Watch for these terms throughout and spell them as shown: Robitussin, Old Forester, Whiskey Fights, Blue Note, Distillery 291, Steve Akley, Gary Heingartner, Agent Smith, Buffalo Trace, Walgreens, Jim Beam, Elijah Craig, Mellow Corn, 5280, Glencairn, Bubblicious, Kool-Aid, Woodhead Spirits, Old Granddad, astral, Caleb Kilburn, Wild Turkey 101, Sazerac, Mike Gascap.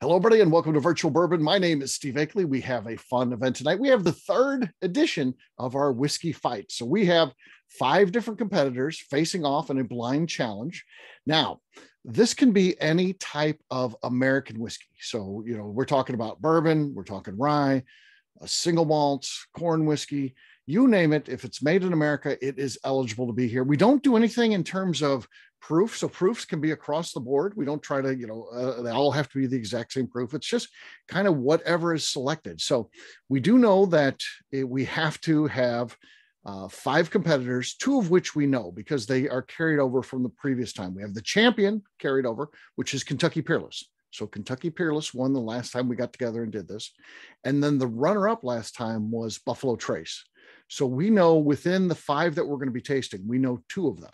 Hello, everybody, and welcome to Virtual Bourbon. My name is Steve Akley. We have a fun event tonight. We have the third edition of our Whiskey Fight. So we have 5 different competitors facing off in a blind challenge. Now, this can be any type of American whiskey. So, you know, we're talking about bourbon, we're talking rye, a single malts, corn whiskey, you name it. If it's made in America, it is eligible to be here. We don't do anything in terms of proof. So proofs can be across the board. We don't try to, you know, they all have to be the exact same proof. It's just kind of whatever is selected. So we do know that we have to have 5 competitors, 2 of which we know because they are carried over from the previous time. We have the champion carried over, which is Kentucky Peerless. So Kentucky Peerless won the last time we got together and did this. And then the runner-up last time was Buffalo Trace. So we know within the 5 that we're going to be tasting, we know 2 of them.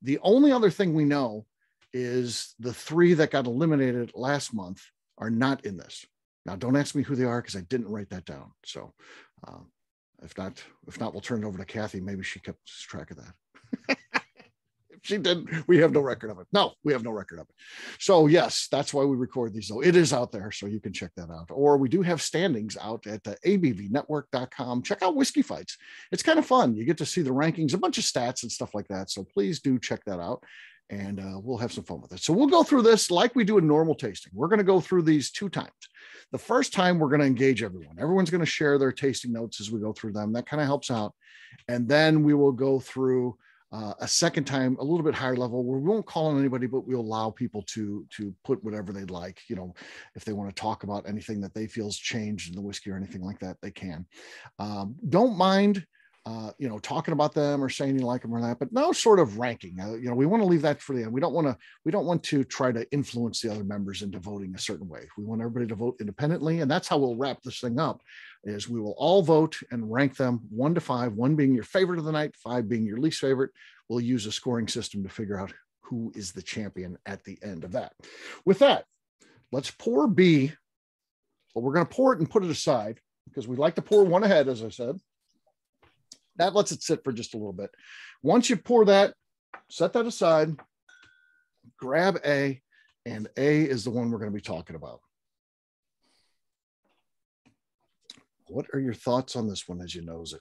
The only other thing we know is the 3 that got eliminated last month are not in this. Now, don't ask me who they are because I didn't write that down. So if not, we'll turn it over to Kathy. Maybe she kept track of that. If she didn't, we have no record of it. No, we have no record of it. So yes, that's why we record these, though. It is out there, so you can check that out. Or we do have standings out at the abvnetwork.com. Check out Whiskey Fights. It's kind of fun. You get to see the rankings, a bunch of stats and stuff like that. So please do check that out, and we'll have some fun with it. So we'll go through this like we do a normal tasting. We're going to go through these 2 times. The first time, we're going to engage everyone. Everyone's going to share their tasting notes as we go through them. That kind of helps out. And then we will go through a second time, a little bit higher level, where we won't call on anybody, but we'll allow people to put whatever they'd like. You know, if they want to talk about anything that they feel's changed in the whiskey or anything like that, they can. Don't mind, you know, talking about them or saying you like them or that, but no sort of ranking. You know, we want to leave that for the end. We don't want to try to influence the other members into voting a certain way. We want everybody to vote independently, and that's how we'll wrap this thing up. Is we will all vote and rank them 1 to 5, 1 being your favorite of the night, 5 being your least favorite. We'll use a scoring system to figure out who is the champion at the end of that. With that, let's pour B. Well, we're going to pour it and put it aside because we like to pour one ahead, as I said. That lets it sit for just a little bit. Once you pour that, set that aside, grab A, and A is the one we're going to be talking about. What are your thoughts on this one as you nose it?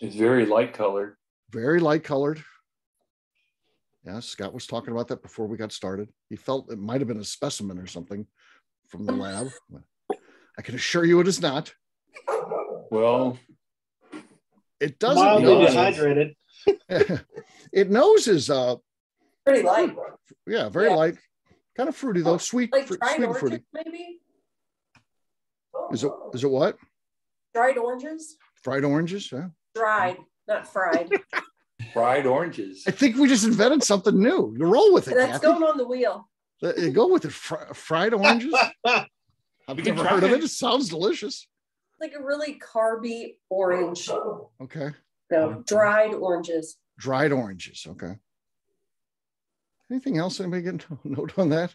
It's very light colored. Very light colored. Yeah, Scott was talking about that before we got started. He felt it might have been a specimen or something from the lab. I can assure you it is not. Well, it doesn't. Mildly dehydrated. It noses pretty light. Yeah, very light. Kind of fruity though, sweet, like sweet and fruity. Maybe. Is it what? Dried oranges. Fried oranges, yeah. Dried, not fried. Fried oranges. I think we just invented something new. You roll with it. That's Kathy. Going on the wheel. Go with it. Fried oranges. I've never heard of it. It sounds delicious. Like a really carby orange. Okay. No, dried oranges. Dried oranges. Okay. Anything else? Anybody get a note on that?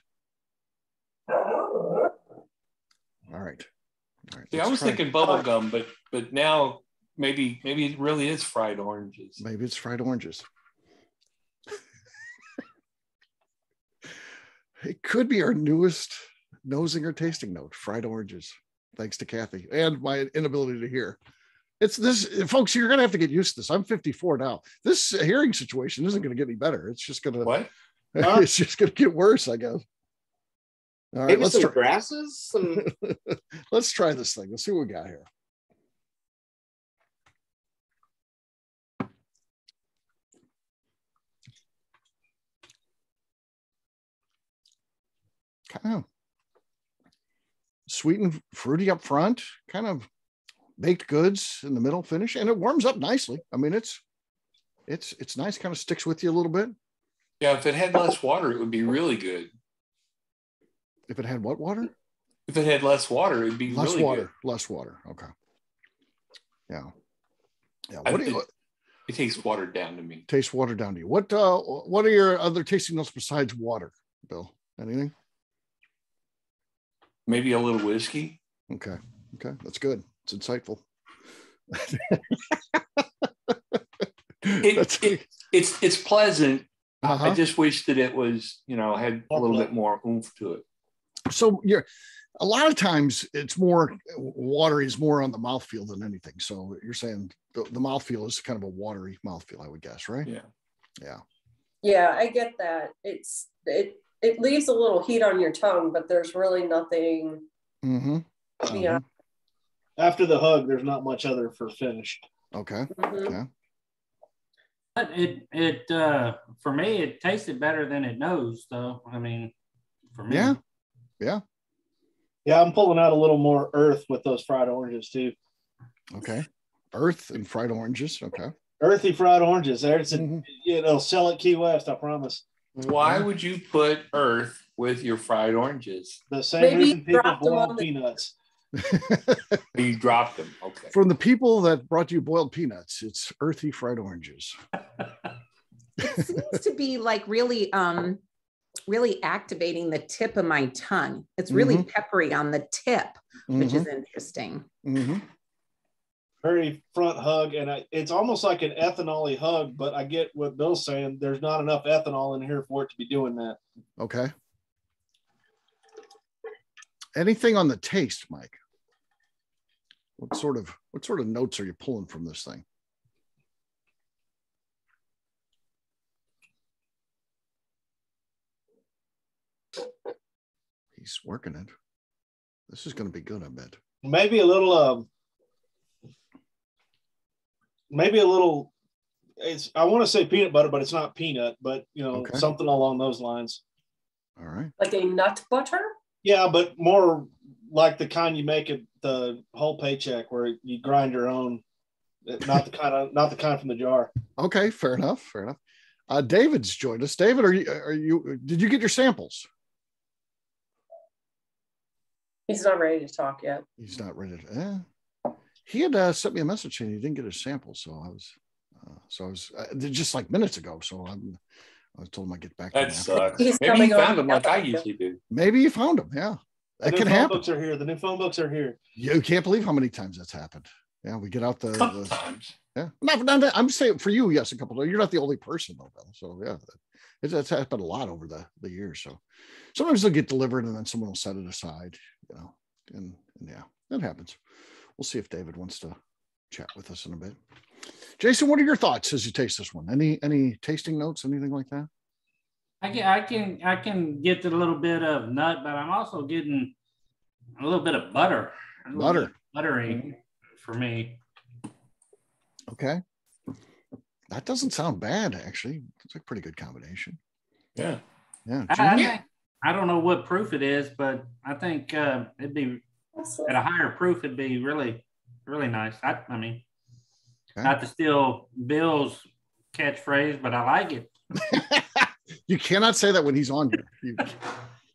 All right. Yeah, I was thinking bubble gum, but now maybe it really is fried oranges. Maybe it's fried oranges. It could be our newest nosing or tasting note, fried oranges. Thanks to Kathy and my inability to hear. It's this, folks, you're going to have to get used to this. I'm 54 now. This hearing situation isn't going to get any better. It's just going to, what? Huh? It's just going to get worse, I guess. All right, maybe let's some grasses. Let's try this thing. Let's see what we got here. Kind of sweet and fruity up front, kind of baked goods in the middle finish, and it warms up nicely. I mean, it's nice. Kind of sticks with you a little bit. Yeah, if it had less water, it would be really good. If it had what water? If it had less water, it'd be less really water. Good. Less water. Okay. Yeah. It tastes watered down to me. Tastes watered down to you. What are your other tasting notes besides water, Bill? Anything? Maybe a little whiskey. Okay. That's good. It's insightful. It's pleasant, Uh-huh. I just wish that it was, you know, had a little bit more oomph to it. So you're, a lot of times it's more, water is more on the mouthfeel than anything. So you're saying the mouthfeel is kind of a watery mouthfeel, I would guess, right? Yeah. Yeah. Yeah, I get that. It's, it leaves a little heat on your tongue, but there's really nothing. Mm-hmm. Mm-hmm. Yeah. After the hug, there's not much other for finished. Okay. Mm-hmm. Yeah. But it for me, it tasted better than it knows, though. I mean, for me. Yeah. Yeah. Yeah, I'm pulling out a little more earth with those fried oranges too. Okay. Earth and fried oranges. Okay. Earthy fried oranges. There's mm-hmm. It'll sell at Key West, I promise. Why would you put earth with your fried oranges? The same reason people boil peanuts. You dropped them. Okay. From the people that brought you boiled peanuts, it's earthy fried oranges. It seems to be like really really activating the tip of my tongue. It's really mm-hmm. peppery on the tip, mm-hmm. which is interesting. Mm-hmm. Very front hug, and it's almost like an ethanol-y hug, but I get what Bill's saying. There's not enough ethanol in here for it to be doing that. Okay. Anything on the taste, Mike? What sort of notes are you pulling from this thing? He's working it. This is going to be good, I bet. Maybe a little. It's. I want to say peanut butter, but it's not peanut. But you know, okay. Something along those lines. All right. Like a nut butter. Yeah, but more like the kind you make at the whole paycheck, where you grind your own. Not the kind from the jar. Okay, fair enough. Fair enough. David's joined us. David, are you? Did you get your samples? He's not ready to talk yet. He's not ready. He had sent me a message and he didn't get his sample, so I was just like minutes ago. So I told him I get back. That sucks. Maybe you found him like I usually do. Maybe you found him. Yeah, that can happen. Books are here. The new phone books are here. You can't believe how many times that's happened. Yeah, we get out the. Sometimes. Yeah, no, I'm saying for you, yes, a couple of. You're not the only person though, Bill. So yeah. That's happened a lot over the years. So sometimes they'll get delivered and then someone will set it aside, you know, and yeah, that happens. We'll see if David wants to chat with us in a bit. Jason, what are your thoughts as you taste this one? Any tasting notes, anything like that? I can get a little bit of nut, but I'm also getting a little bit of butter. Butter. Buttering for me. Okay. That doesn't sound bad, actually. It's a pretty good combination. Yeah. Yeah. I don't know what proof it is, but I think it'd be at a higher proof, it'd be really, really nice. I mean, okay. Not to steal Bill's catchphrase, but I like it. You cannot say that when he's on here.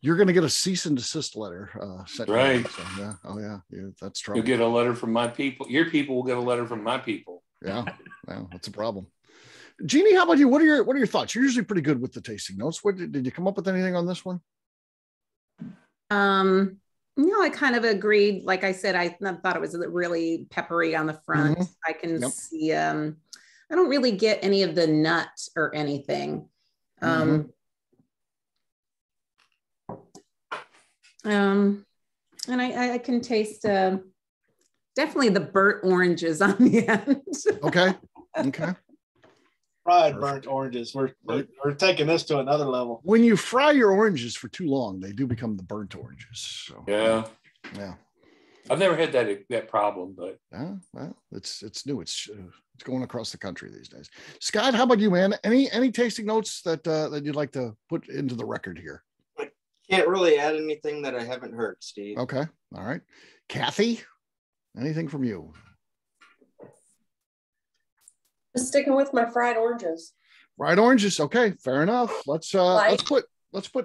You're going to get a cease and desist letter. Sent right. Out, so, yeah. Oh, yeah. That's true. You'll get a letter from my people. Your people will get a letter from my people. Yeah. Yeah. That's a problem. Jeannie, how about you? What are your thoughts? You're usually pretty good with the tasting notes. What did you come up with anything on this one? No, I kind of agreed. Like I said, I thought it was really peppery on the front. Mm-hmm. I can see. I don't really get any of the nuts or anything. And I can taste definitely the burnt oranges on the end. Okay. Okay. Fried burnt oranges. We're taking this to another level. When you fry your oranges for too long, they do become the burnt oranges. So, yeah. I've never had that problem, but well, it's new. It's going across the country these days. Scott, how about you, man? Any tasting notes that you'd like to put into the record here? I can't really add anything that I haven't heard, Steve. Okay, all right. Kathy, anything from you? Sticking with my fried oranges. Fried oranges. Okay, fair enough. Let's put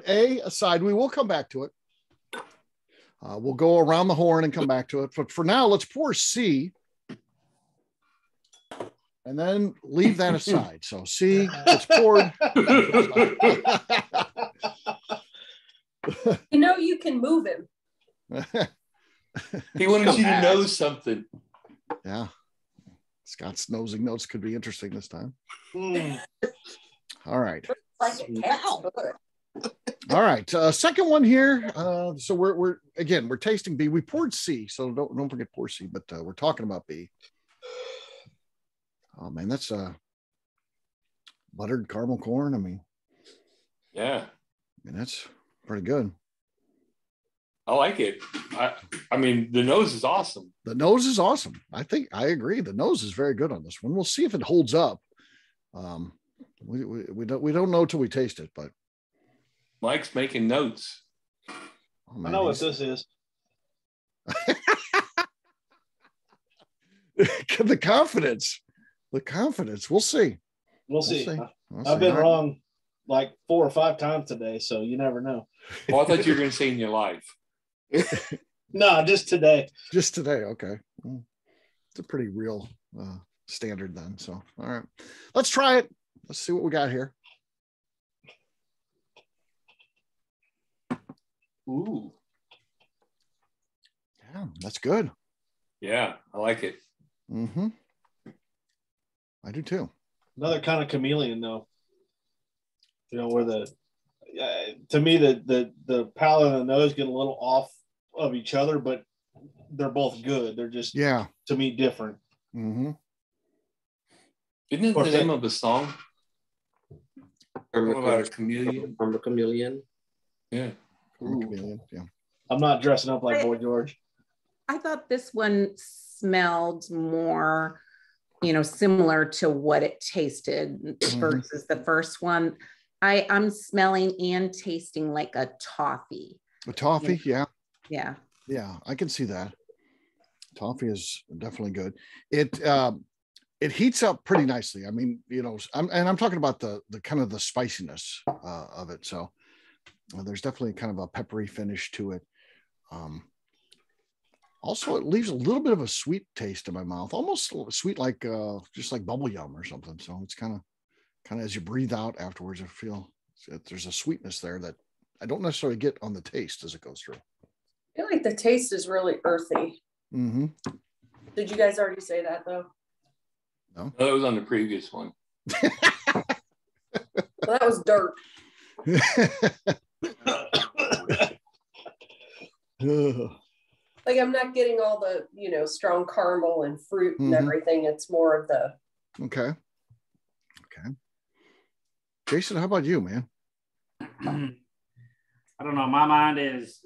A aside. We will come back to it. We'll go around the horn and come back to it. But for now, let's pour C, and then leave that aside. So C, it's poured. You know you can move him. He wanted you to know something. Yeah. Scott's nosing notes could be interesting this time. All right. like a cat's foot. All right, second one here. So we're tasting B. We poured C, so don't forget pour C, but we're talking about B. Oh man, that's buttered caramel corn. I mean, yeah, I mean that's pretty good. I like it. I mean, the nose is awesome. The nose is awesome. I think I agree. The nose is very good on this one. We'll see if it holds up. We don't know till we taste it, but. Mike's making notes. Oh, I know what this is. The confidence. We'll see. I've been wrong like 4 or 5 times today, so you never know. Well, I thought you were going to say in your life. No, just today. Just today. Okay. Well, it's a pretty real standard then. So, all right. Let's try it. Let's see what we got here. Ooh. Yeah, that's good. Yeah, I like it. Mm-hmm. I do too. Another kind of chameleon, though. You know, where the to me the palate and the nose get a little off of each other, but they're both good. They're just to me different. Mm-hmm. Isn't it the name of the song? About a chameleon. From a chameleon. Yeah. Yeah. I'm not dressing up like Boy George. I thought this one smelled more, similar to what it tasted versus the first one. I'm smelling and tasting like a toffee. A toffee, yeah. Yeah, I can see that. Toffee is definitely good. It heats up pretty nicely. I mean, I'm talking about the kind of the spiciness of it. So. Well, there's definitely kind of a peppery finish to it. Also, it leaves a little bit of a sweet taste in my mouth, almost sweet, like just like bubble gum or something. So it's kind of as you breathe out afterwards, I feel that there's a sweetness there that I don't necessarily get on the taste as it goes through. I feel like the taste is really earthy. Mm-hmm. Did you guys already say that though? No, that was on the previous one. Well, that was dirt. Like I'm not getting all the strong caramel and fruit and everything. It's more of the okay. Jason, how about you, man? I don't know, my mind is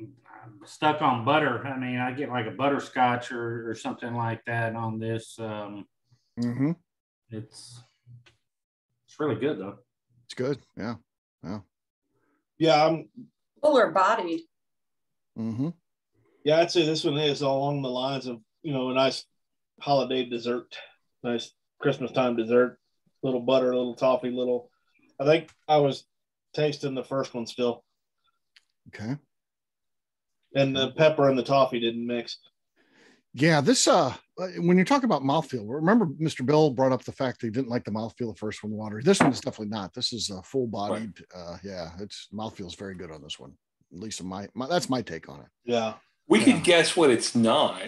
I'm stuck on butter. I mean, I get like a butterscotch or something like that on this. It's really good though. It's good. Yeah. I'm fuller bodied. Mm-hmm. Yeah, I'd say this one is along the lines of, a nice holiday dessert, nice Christmas time dessert, little butter, little toffee, little, I think I was tasting the first one still. Okay. And the pepper and the toffee didn't mix. Yeah, this, when you're talking about mouthfeel, remember Mr. Bill brought up the fact that he didn't like the mouthfeel the first one watery. This one is definitely not. This is a full bodied. It's mouthfeel is very good on this one. At least that's my take on it. Yeah. We could guess what it's not.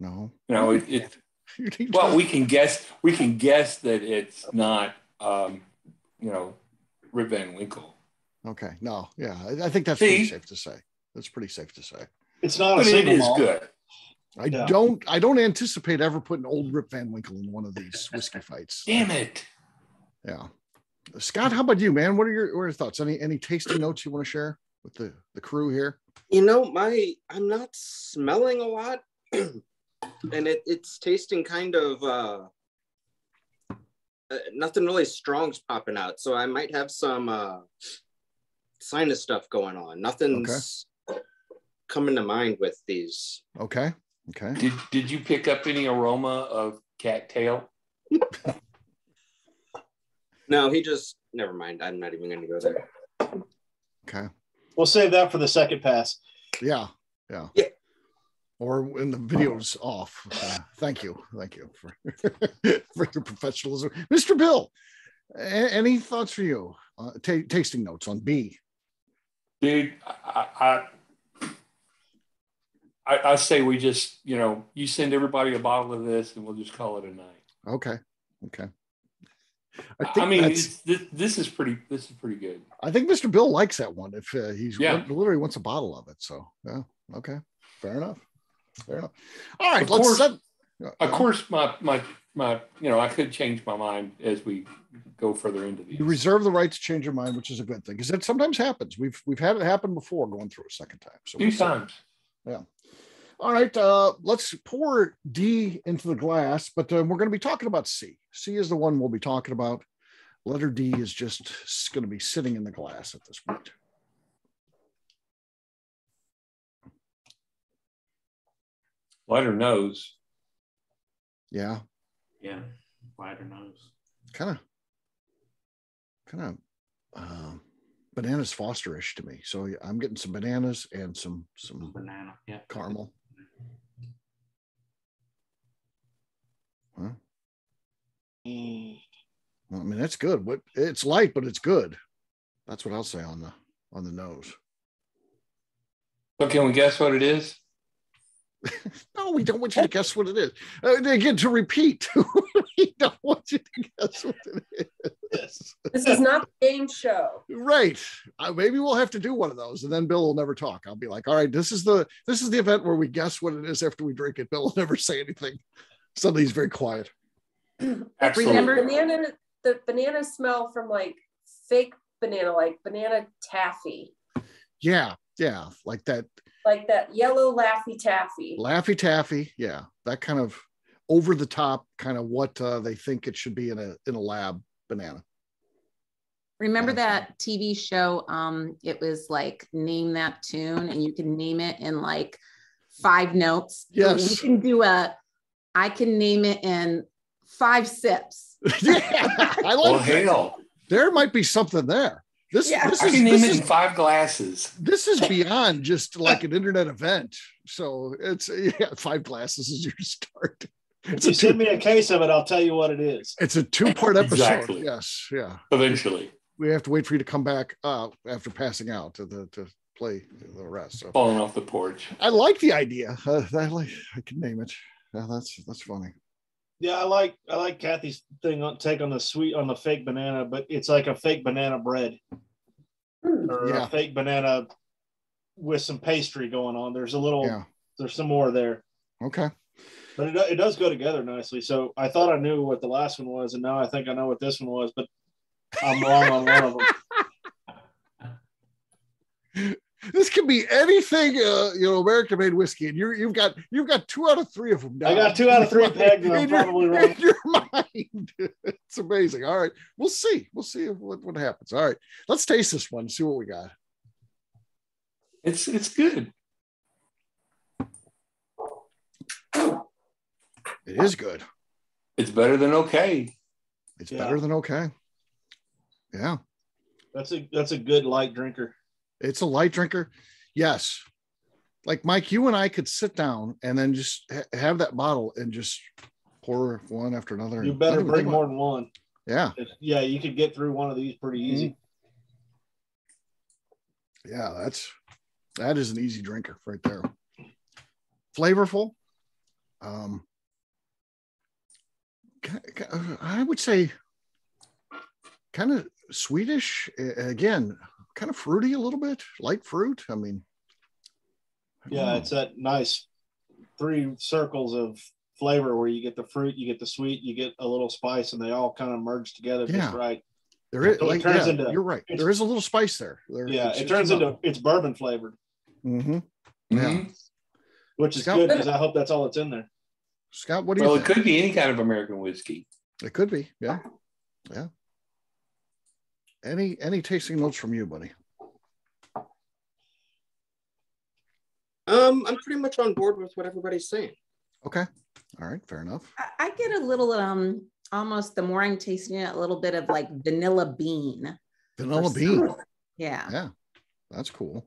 No. No, it well, we can guess that it's not Rip Van Winkle. Okay. No, yeah. I think that's pretty safe to say. It's not a single malt. It is good. I don't anticipate ever putting old Rip Van Winkle in one of these whiskey fights. Damn it. Yeah. Scott, how about you, man? What are your thoughts? Any tasting notes you want to share with the crew here? I'm not smelling a lot. And it's tasting kind of nothing really strong's popping out. So I might have some sinus stuff going on. Nothing's coming to mind with these. Okay. Did you pick up any aroma of cattail? No, never mind. I'm not even going to go there. Okay. We'll save that for the second pass. Yeah. Or when the video's off. Thank you for your professionalism. Mr. Bill, any thoughts for you? Tasting notes on B. Dude, I say we just, you send everybody a bottle of this and we'll just call it a night. Okay. This is pretty good. I think Mr. Bill likes that one. If he literally wants a bottle of it. So yeah, okay, fair enough. All right, of course, my I could change my mind as we go further into these. You reserve the right to change your mind, which is a good thing because that sometimes happens. We've had it happen before, going through a second time. So few times. Yeah. All right, let's pour D into the glass, but we're going to be talking about C. C is the one we'll be talking about. Letter D is just going to be sitting in the glass at this point. Wider nose. Yeah. Yeah, wider nose. Kind of bananas Foster-ish to me. So I'm getting some bananas and some banana, yeah, caramel. Huh? Well, I mean, that's good. It's light, but it's good. That's what I'll say on the nose. So can we guess what it is? No, we don't want you to guess what it is. Again, to repeat, we don't want you to guess what it is. This is not a game show. Right. Maybe we'll have to do one of those, and then Bill will never talk. I'll be like, all right, this is the event where we guess what it is after we drink it. Bill will never say anything. Suddenly he's very quiet. Absolutely. Remember the banana smell from like fake banana, like banana taffy. Yeah, like that. Like that yellow Laffy Taffy. Yeah. That kind of over the top, kind of what they think it should be in a lab banana. Remember that TV show? It was like, name that tune, and you can name it in like 5 notes. Yes. You can do I can name it in 5 sips. Yeah. I like hell. There might be something there. I can name it in 5 glasses. This is beyond just like an internet event. So it's 5 glasses is your start. If you send me a case of it, I'll tell you what it is. It's a 2-part episode. Exactly. Yes. Yeah. Eventually. We have to wait for you to come back after passing out to play the rest. So. Falling off the porch. I like the idea. I can name it. That's funny. Yeah, I like Kathy's take on the sweet on the fake banana, but it's like a fake banana bread or a fake banana with some pastry going on. There's a little, there's some more there. Okay, but it does go together nicely. So I thought I knew what the last one was, and now I think I know what this one was, but I'm wrong on one of them. This could be anything, American-made whiskey, and you've got 2 out of 3 of them. Now. I got 2 out of 3 pegged, and I'm probably wrong. In your mind, it's amazing. All right, we'll see what happens. All right, let's taste this one, see what we got. It's good. It is good. It's better than okay. It's better than okay. Yeah, that's a good light drinker. It's a light drinker. Yes. Like Mike, you and I could sit down and then just have that bottle and just pour one after another. You better bring more than one. Yeah. Yeah. You could get through one of these pretty easy. Yeah. That is an easy drinker right there. Flavorful. I would say kind of sweetish again. Kind of fruity a little bit, light fruit. I mean, it's that nice 3 circles of flavor where you get the fruit, you get the sweet, you get a little spice, and they all kind of merge together just right. There is, like, you're right. There is a little spice there. It turns into it's bourbon flavored. Mm-hmm. Yeah, which is good because I hope that's all that's in there. Scott, what do you? Well, it could be any kind of American whiskey. It could be, yeah. Any tasting notes from you, buddy? I'm pretty much on board with what everybody's saying. Okay. All right. Fair enough. I get a little, almost the more I'm tasting it, a little bit of like vanilla bean. Vanilla bean. Summer. Yeah. Yeah. That's cool.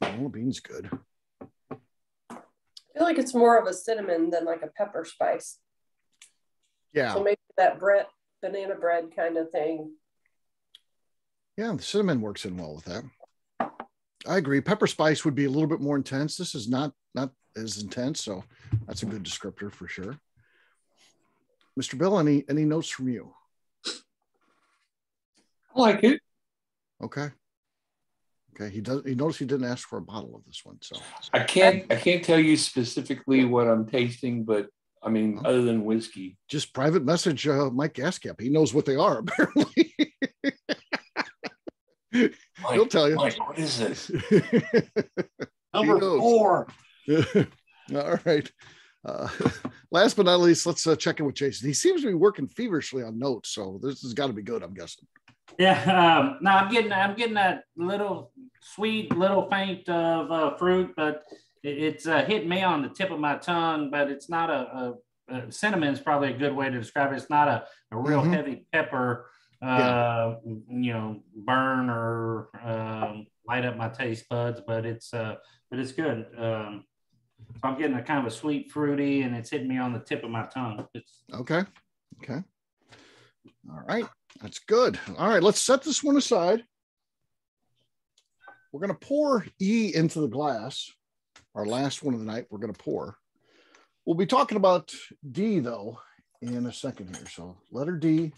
Vanilla bean's good. I feel like it's more of a cinnamon than like a pepper spice. Yeah. So maybe that banana bread kind of thing. Yeah, the cinnamon works in well with that. I agree. Pepper spice would be a little bit more intense. This is not as intense, so that's a good descriptor for sure. Mr. Bill, any notes from you? I like it. Okay. Okay. He does. He noticed he didn't ask for a bottle of this one, so I can't tell you specifically what I'm tasting, but I mean, other than whiskey, just private message Mike Gascap. He knows what they are, apparently. Mike, he'll tell you. Mike, what is this? Number 4. All right. Last but not least, let's check in with Jason. He seems to be working feverishly on notes, so this has got to be good, I'm guessing. Yeah, no, I'm getting that little sweet, little faint of fruit, but it's hitting me on the tip of my tongue. But it's not a cinnamon is probably a good way to describe it. It's not a real heavy pepper, you know, burn or light up my taste buds. But it's good. So I'm getting a kind of a sweet fruity, and it's hitting me on the tip of my tongue. Okay. All right. That's good. All right, let's set this one aside. We're going to pour E into the glass. Our last one of the night, we're going to pour. We'll be talking about D, though, in a second here. So letter D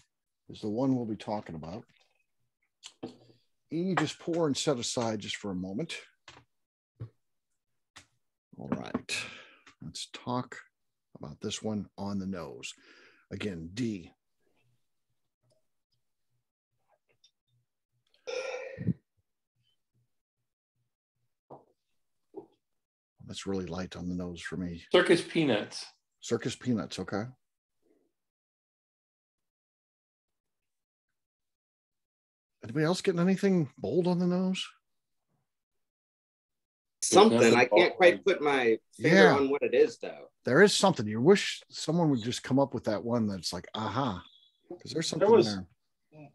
is the one we'll be talking about. E, just pour and set aside just for a moment. All right, let's talk about this one on the nose. Again, D. That's really light on the nose for me. Circus peanuts. Circus peanuts, okay. Anybody else getting anything bold on the nose? Something. I can't quite put my finger on what it is, though. There is something. You wish someone would just come up with that one that's like, aha. Because there's something there.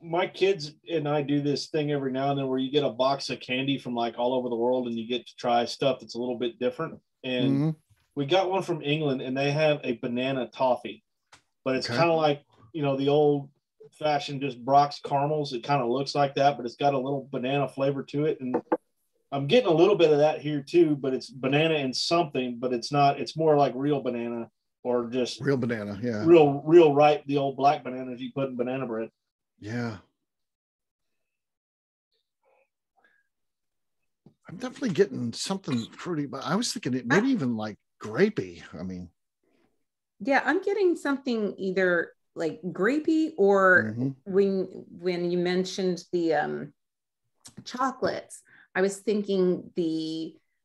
My kids and I do this thing every now and then where you get a box of candy from like all over the world and you get to try stuff that's a little bit different. And we got one from England and they have a banana toffee, but it's kind of like, you know, the old fashioned just Brock's caramels. It kind of looks like that, but it's got a little banana flavor to it. And I'm getting a little bit of that here too, but it's banana and something, but it's not, it's more like real banana or just real banana. Yeah. Real ripe. The old black bananas you put in banana bread. Yeah, I'm definitely getting something fruity, but I was thinking it maybe even like grapey. I mean, yeah, I'm getting something either like grapey or when you mentioned the chocolates, I was thinking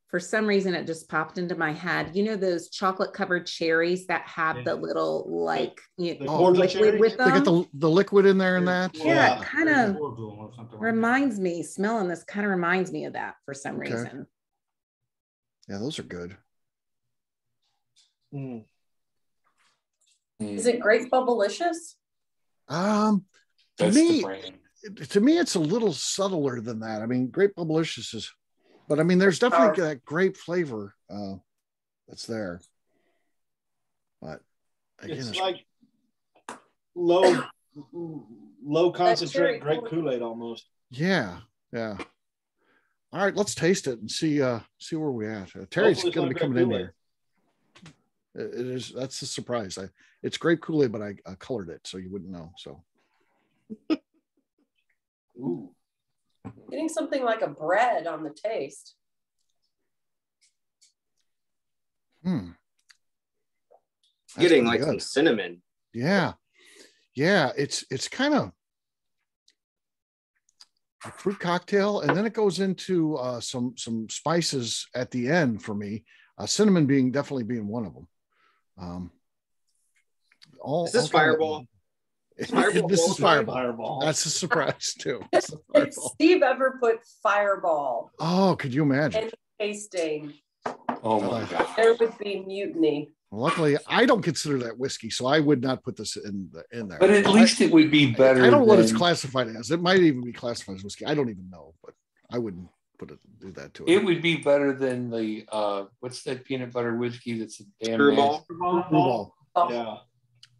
for some reason it just popped into my head. You know those chocolate covered cherries that have the little like liquid with them. They get the liquid in there and that. Yeah, it kind of reminds me. Smelling this kind of reminds me of that for some reason. Yeah, those are good. Is it grape bubblicious? To me, it's a little subtler than that. I mean, grape bubblicious is. But I mean, there's definitely that grape flavor that's there. But again, it's like low concentrate grape Kool-Aid almost. Yeah. All right, let's taste it and see where we're at. Terry's going to be coming in here. It is. That's a surprise. It's grape Kool-Aid, but I colored it so you wouldn't know. So. Ooh. Getting something like a bread on the taste. That's getting like some cinnamon. Yeah. It's kind of a fruit cocktail, and then it goes into some spices at the end for me. Cinnamon being one of them. Is this Fireball? Fireball. This is Fireball. That's a surprise too. If Steve ever put Fireball, could you imagine? And tasting. Oh my God, there would be mutiny. Luckily, I don't consider that whiskey, so I would not put this in there. But at least it would be better. I don't know what it's classified as. It might even be classified as whiskey. I don't even know, but I wouldn't do that to it. It would be better than the what's that peanut butter whiskey that's a damn Screwball. Screwball. Yeah.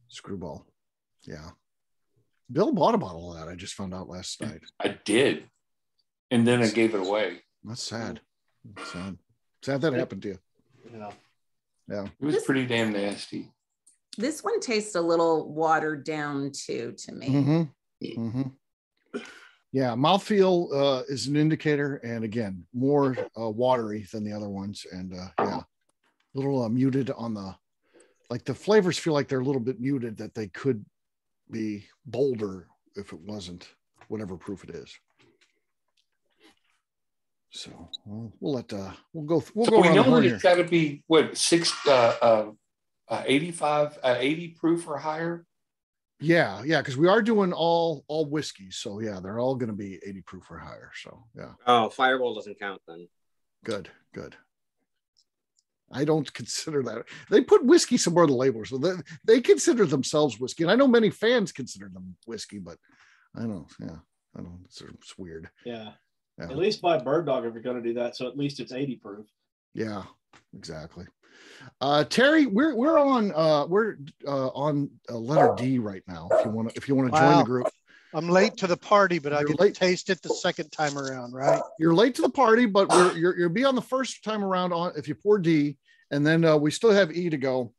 Screwball. Yeah. Bill bought a bottle of that. I just found out last night. I did. And then I gave it away. That's sad. Sad that happened to you. Yeah. It was pretty damn nasty. This one tastes a little watered down too, to me. Mm-hmm. Mm-hmm. Yeah, mouthfeel is an indicator, and again, more watery than the other ones, and yeah, a little muted on the, like the flavors feel like they're a little bit muted, that they could be bolder if it wasn't whatever proof it is. So we'll let we'll go. We'll so go. We know it's got to be what 80 proof or higher. Yeah, yeah, because we are doing all whiskeys, so yeah, they're all going to be 80 proof or higher. So yeah. Oh, Fireball doesn't count then. Good, good. I don't consider that. They put whiskey somewhere on the label, so they consider themselves whiskey, and I know many fans consider them whiskey, but I don't. Yeah, I don't. It's weird. Yeah. Yeah. At least by Bird Dog if you're going to do that. So at least it's 80 proof. Yeah, exactly. Terry, we're on letter D right now. If you want to join the group, I'm late to the party, but I can taste it the second time around, right? You're late to the party, but you'll be on the first time around on if you pour D, and then we still have E to go,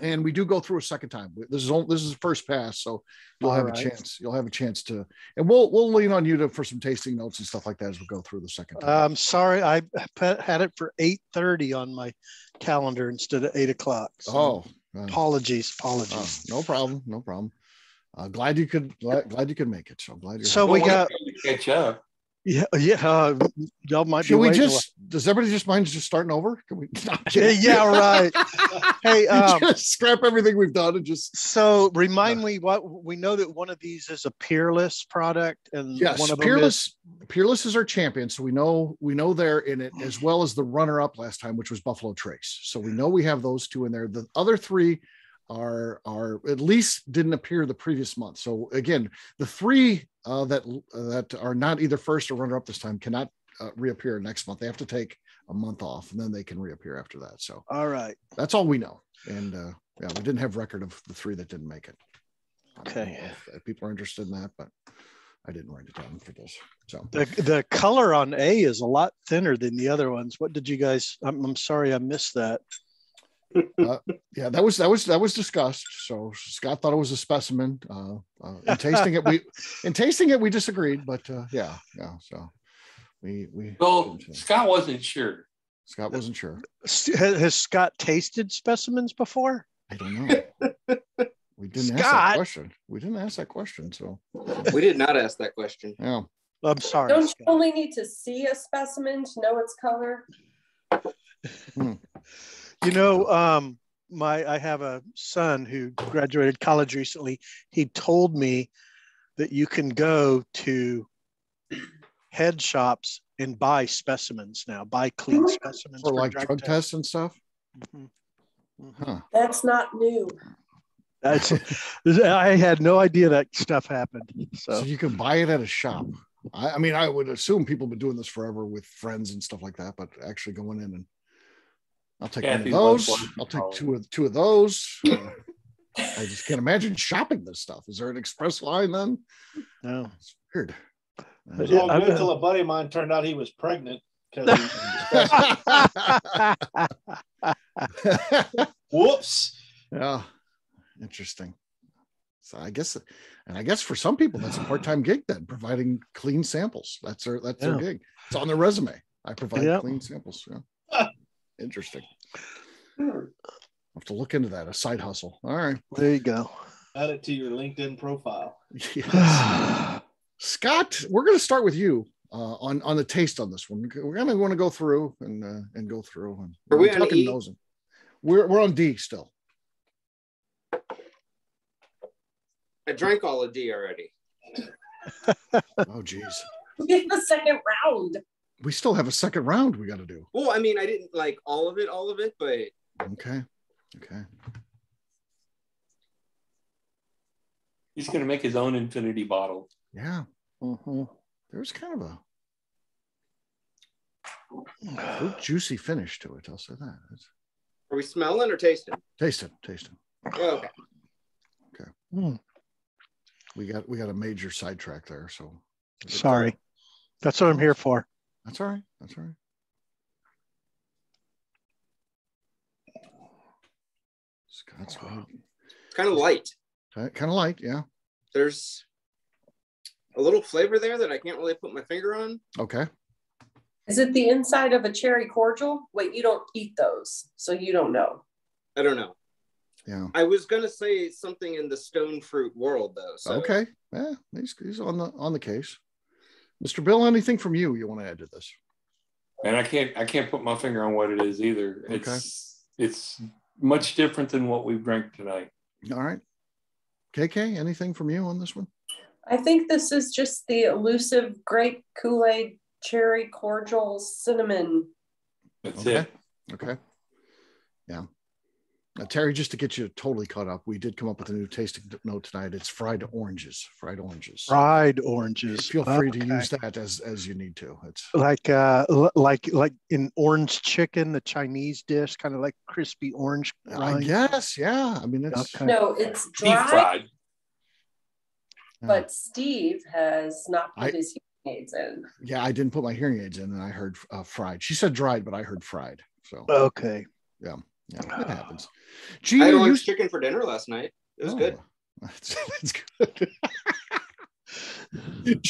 and we do go through a second time. This is the first pass, so you'll have a chance. You'll have a chance to, and we'll lean on you for some tasting notes and stuff like that as we go through the second time. I'm sorry, I had it for 8:30 on my calendar instead of 8 o'clock. So apologies. No problem. Glad you could make it. So glad you're. So we got to catch up. Yeah, y'all might be. Does everybody just mind just starting over? Can we? Yeah, right. Hey, just scrap everything we've done and just. So remind me what we know that one of these is a Peerless product, and yes, one of Peerless. Peerless is our champion, so we know they're in it, as well as the runner-up last time, which was Buffalo Trace. So we know we have those two in there. The other three are at least didn't appear the previous month. So again, the three that are not either first or runner up this time cannot reappear next month. They have to take a month off, and then they can reappear after that. So all right, that's all we know. And yeah, we didn't have record of the three that didn't make it. Okay, if people are interested in that, but I didn't write it down for this. So the color on A is a lot thinner than the other ones. What did you guys? I'm sorry, I missed that. Yeah, that was discussed. So Scott thought it was a specimen. In tasting it, we disagreed. But yeah. So we. Well, Scott wasn't sure. Has Scott tasted specimens before? I don't know. We didn't ask that question. So we did not ask that question. Yeah, I'm sorry. Don't you only need to see a specimen to know its color? You know, I have a son who graduated college recently. He told me that you can go to head shops and buy specimens now, buy clean specimens for like drug tests and stuff. Mm-hmm. Huh. That's not new. I had no idea that stuff happened. So you can buy it at a shop. I mean, I would assume people have been doing this forever with friends and stuff like that, but actually going in and I'll take one of those. I'll take two of those. I just can't imagine shopping this stuff. Is there an express line then? No, it's weird. It's all good until a buddy of mine turned out he was pregnant. Whoops. Yeah, interesting. So I guess for some people that's a part-time gig then, providing clean samples. That's their gig. It's on their resume. I provide clean samples. Yeah. Interesting. I'll have to look into that. A side hustle. All right. There you go. Add it to your LinkedIn profile. Yes. Scott, we're going to start with you on the taste on this one. We're going to want to go through and go through. And are we on E? We're on D still. I drank all of D already. Oh, geez. We did the second round. We still have a second round we got to do. Well, I mean, I didn't like all of it, but... Okay. He's going to make his own infinity bottle. Yeah. Uh-huh. There's kind of a juicy finish to it. I'll say that. Are we smelling or tasting? Tasting. Oh, okay. Mm. We got a major sidetrack there, so... Sorry. That's what I'm here for. That's all right. Scott's kind of light. Kind of light, yeah. There's a little flavor there that I can't really put my finger on. Okay. Is it the inside of a cherry cordial? Wait, you don't eat those, so you don't know. I don't know. Yeah. I was going to say something in the stone fruit world, though. So. Okay. Yeah, he's on the case. Mr. Bill, anything from you want to add to this? And I can't put my finger on what it is either. Okay. It's much different than what we've drank tonight. All right. KK, anything from you on this one? I think this is just the elusive grape Kool-Aid cherry cordial cinnamon. That's it. Okay. Yeah. Now, Terry, just to get you totally caught up, we did come up with a new tasting note tonight. It's fried oranges. Fried oranges. Fried oranges. Feel free to use that as you need to. It's like an orange chicken, the Chinese dish, kind of like crispy orange. I guess, yeah. I mean, it's no, it's dry. Fried. But Steve has not put his hearing aids in. Yeah, I didn't put my hearing aids in, and I heard fried. She said dried, but I heard fried. So okay, yeah. Yeah, that happens. Gee, I had orange chicken for dinner last night. It was good. That's good.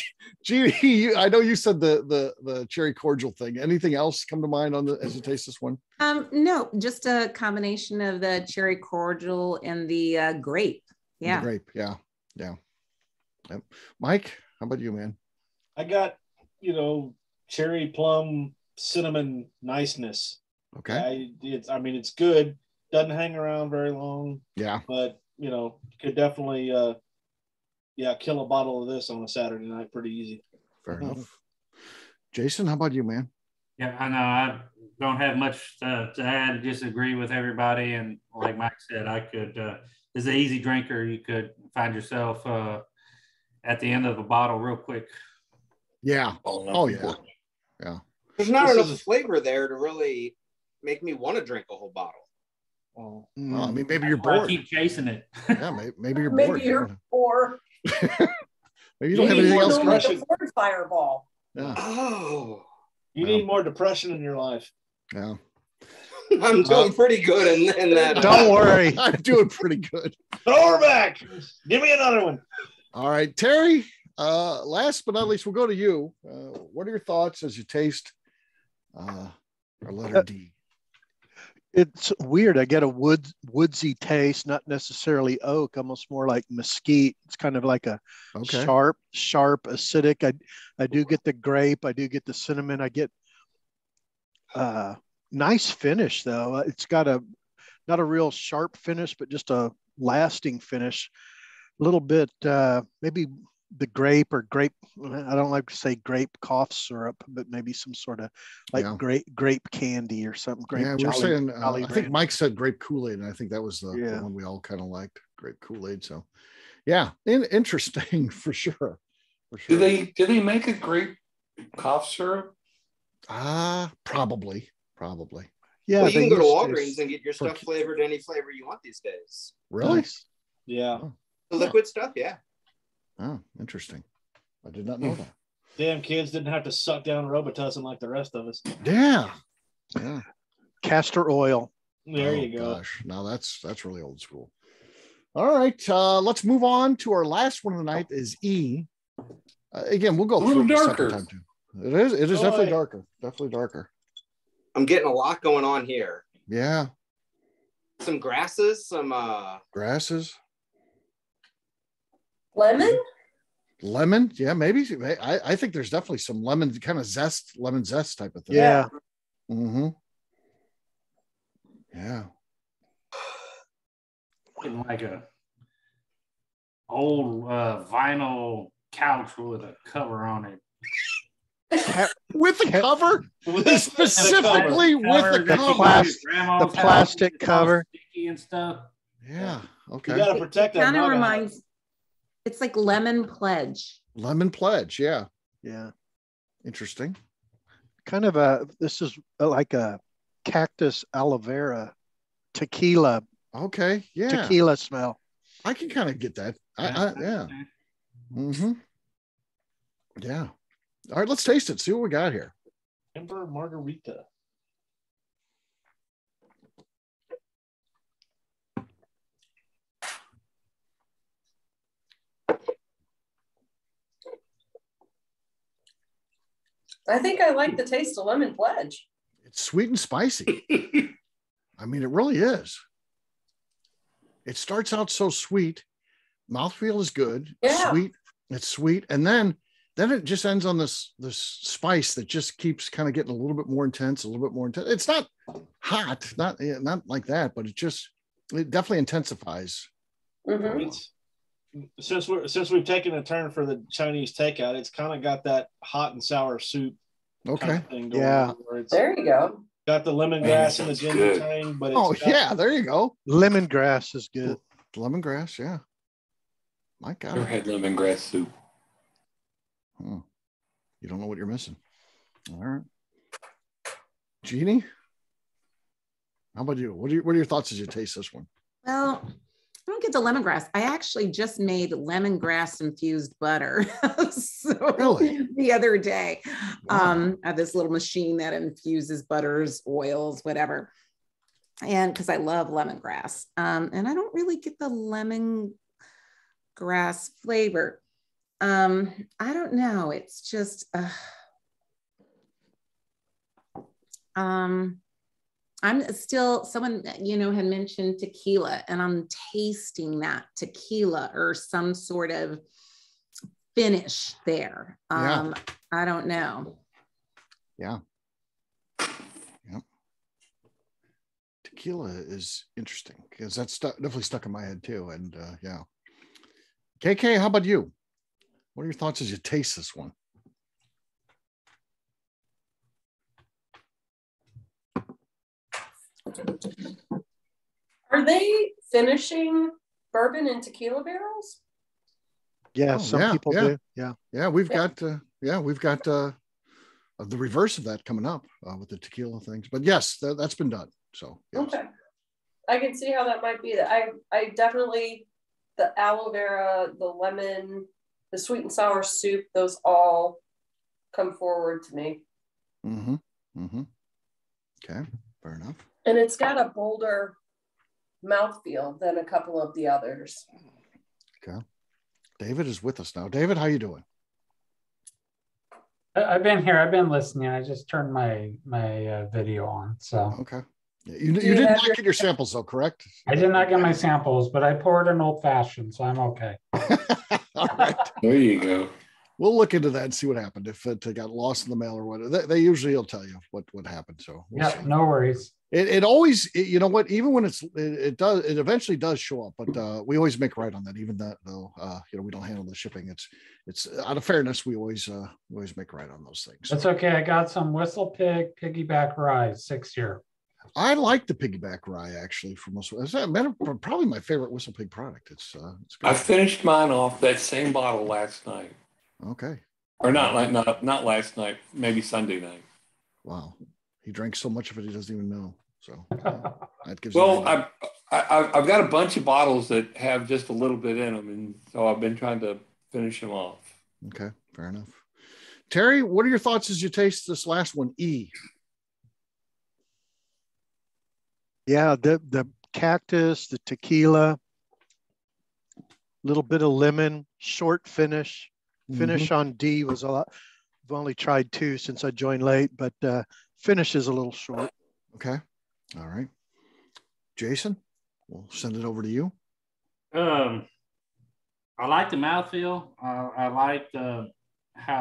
Gee, I know you said the cherry cordial thing. Anything else come to mind on as you taste this one? No, just a combination of the cherry cordial and the grape. Yeah, the grape. Yeah. Yep. Mike, how about you, man? I got cherry plum cinnamon niceness. Okay. I mean, it's good. Doesn't hang around very long. Yeah. But, could definitely, kill a bottle of this on a Saturday night pretty easy. Fair enough. Jason, how about you, man? Yeah, I know. I don't have much to add. Just agree with everybody. And like Mike said, I could, as an easy drinker, you could find yourself at the end of a bottle real quick. Yeah. Oh, yeah. Yeah. There's not enough flavor there to really make me want to drink a whole bottle. Well, I mean, maybe you're bored. I keep chasing it. Yeah, maybe you're bored. Maybe you're bored. Maybe you don't have anything else. Depression. Fireball. Yeah. Oh, you need more depression in your life. Yeah. I'm doing pretty good in that. Don't worry, I'm doing pretty good. Throw her back. Give me another one. All right, Terry. Last but not least, we'll go to you. What are your thoughts as you taste our letter D? It's weird. I get a woodsy taste, not necessarily oak, almost more like mesquite. It's kind of like a sharp acidic. I do get the grape. I do get the cinnamon. I get nice finish though. It's got not a real sharp finish, but just a lasting finish. A little bit maybe the grape or grape. I don't like to say grape cough syrup, but maybe some sort of like grape candy or something. Grape. Yeah, I think Mike said grape Kool-Aid, and I think that was the one we all kind of liked, grape Kool-Aid. So, yeah, interesting for sure. For sure. Do they make a grape cough syrup? Probably. Yeah, well, you can go to Walgreens and get your stuff flavored any flavor you want these days. Really? Nice. Yeah. Oh. The liquid stuff, yeah. Oh, interesting. I did not know that. Damn, kids didn't have to suck down Robitussin like the rest of us. Yeah. Castor oil. There you go. Gosh. Now that's really old school. All right, let's move on to our last one of the night. Is E. Again, we'll go a little darker. Time too. It is definitely darker. Definitely darker. I'm getting a lot going on here. Yeah. Some grasses. Some grasses. Lemon, yeah, maybe. I think there's definitely some lemon, kind of lemon zest type of thing. Yeah. Mm-hmm. Yeah. Like a old vinyl couch with a cover on it. With the cover? Specifically with the cover. The plastic cover. Sticky and stuff. Yeah. Okay. You gotta protect it. Kind of reminds. It's like lemon pledge. Lemon pledge, yeah. Yeah. Interesting. Kind of this is like a cactus aloe vera tequila. Okay, yeah. Tequila smell. I can kind of get that. Yeah. Mm-hmm. Yeah. All right, let's taste it. See what we got here. Ember margarita. I think I like the taste of Lemon Pledge. It's sweet and spicy. I mean, it really is. It starts out so sweet. Mouthfeel is good. Yeah. Sweet. It's sweet. And then it just ends on this spice that just keeps kind of getting a little bit more intense, a little bit more intense. It's not hot, not like that, but it definitely intensifies. Mm-hmm. Since we've taken a turn for the Chinese takeout, it's kind of got that hot and sour soup. Okay. Kind of thing going on where it's, there you go. Got the lemongrass in the ginger tang, but it's there you go. Lemongrass is good. Lemongrass, yeah. My God, never had lemongrass soup. Huh. You don't know what you're missing. All right, Jeannie, how about you? What are your thoughts as you taste this one? Well, I don't get the lemongrass. I actually just made lemongrass infused butter the other day. Wow. I have this little machine that infuses butters, oils, whatever. And because I love lemongrass, and I don't really get the lemongrass flavor. I don't know. It's just, I'm still, someone, had mentioned tequila, and I'm tasting that tequila or some sort of finish there. I don't know. Yeah. Yep. Tequila is interesting because that's definitely stuck in my head too. And KK, how about you? What are your thoughts as you taste this one? Are they finishing bourbon and tequila barrels? Yeah, some people do. Yeah, yeah, we've got the reverse of that coming up with the tequila things. But yes, that's been done. So yes. Okay, I can see how that might be. I definitely, the aloe vera, the lemon, the sweet and sour soup, those all come forward to me. Mm-hmm. Mm-hmm. Okay, fair enough. And it's got a bolder mouthfeel than a couple of the others. Okay. David is with us now. David, how you doing? I've been here. I've been listening. I just turned my video on. So okay. Yeah, you did not get your samples though, correct? I did not get my samples, but I poured an old fashioned, so I'm okay. All right. There you go. We'll look into that and see what happened. If it got lost in the mail or what, they usually will tell you what happened. So we'll see. No worries. It always, you know what, even when it eventually does show up, but we always make right on that. Even that though, we don't handle the shipping. It's out of fairness. We always make right on those things. So. That's okay. I got some Whistlepig piggyback rye 6 year. I like the piggyback rye actually from Whistlepig. Probably my favorite Whistlepig product. It's good. I finished mine off that same bottle last night. Okay. Or not last night, maybe Sunday night. Wow, he drank so much of it he doesn't even know. So that gives. Well, I've got a bunch of bottles that have just a little bit in them, and so I've been trying to finish them off. Okay, fair enough. Terry, what are your thoughts as you taste this last one, E? Yeah, the cactus, the tequila, little bit of lemon, short finish. Finish on D was a lot. I've only tried two since I joined late, but finish is a little short. Okay. All right. Jason, we'll send it over to you. I like the mouthfeel. I like how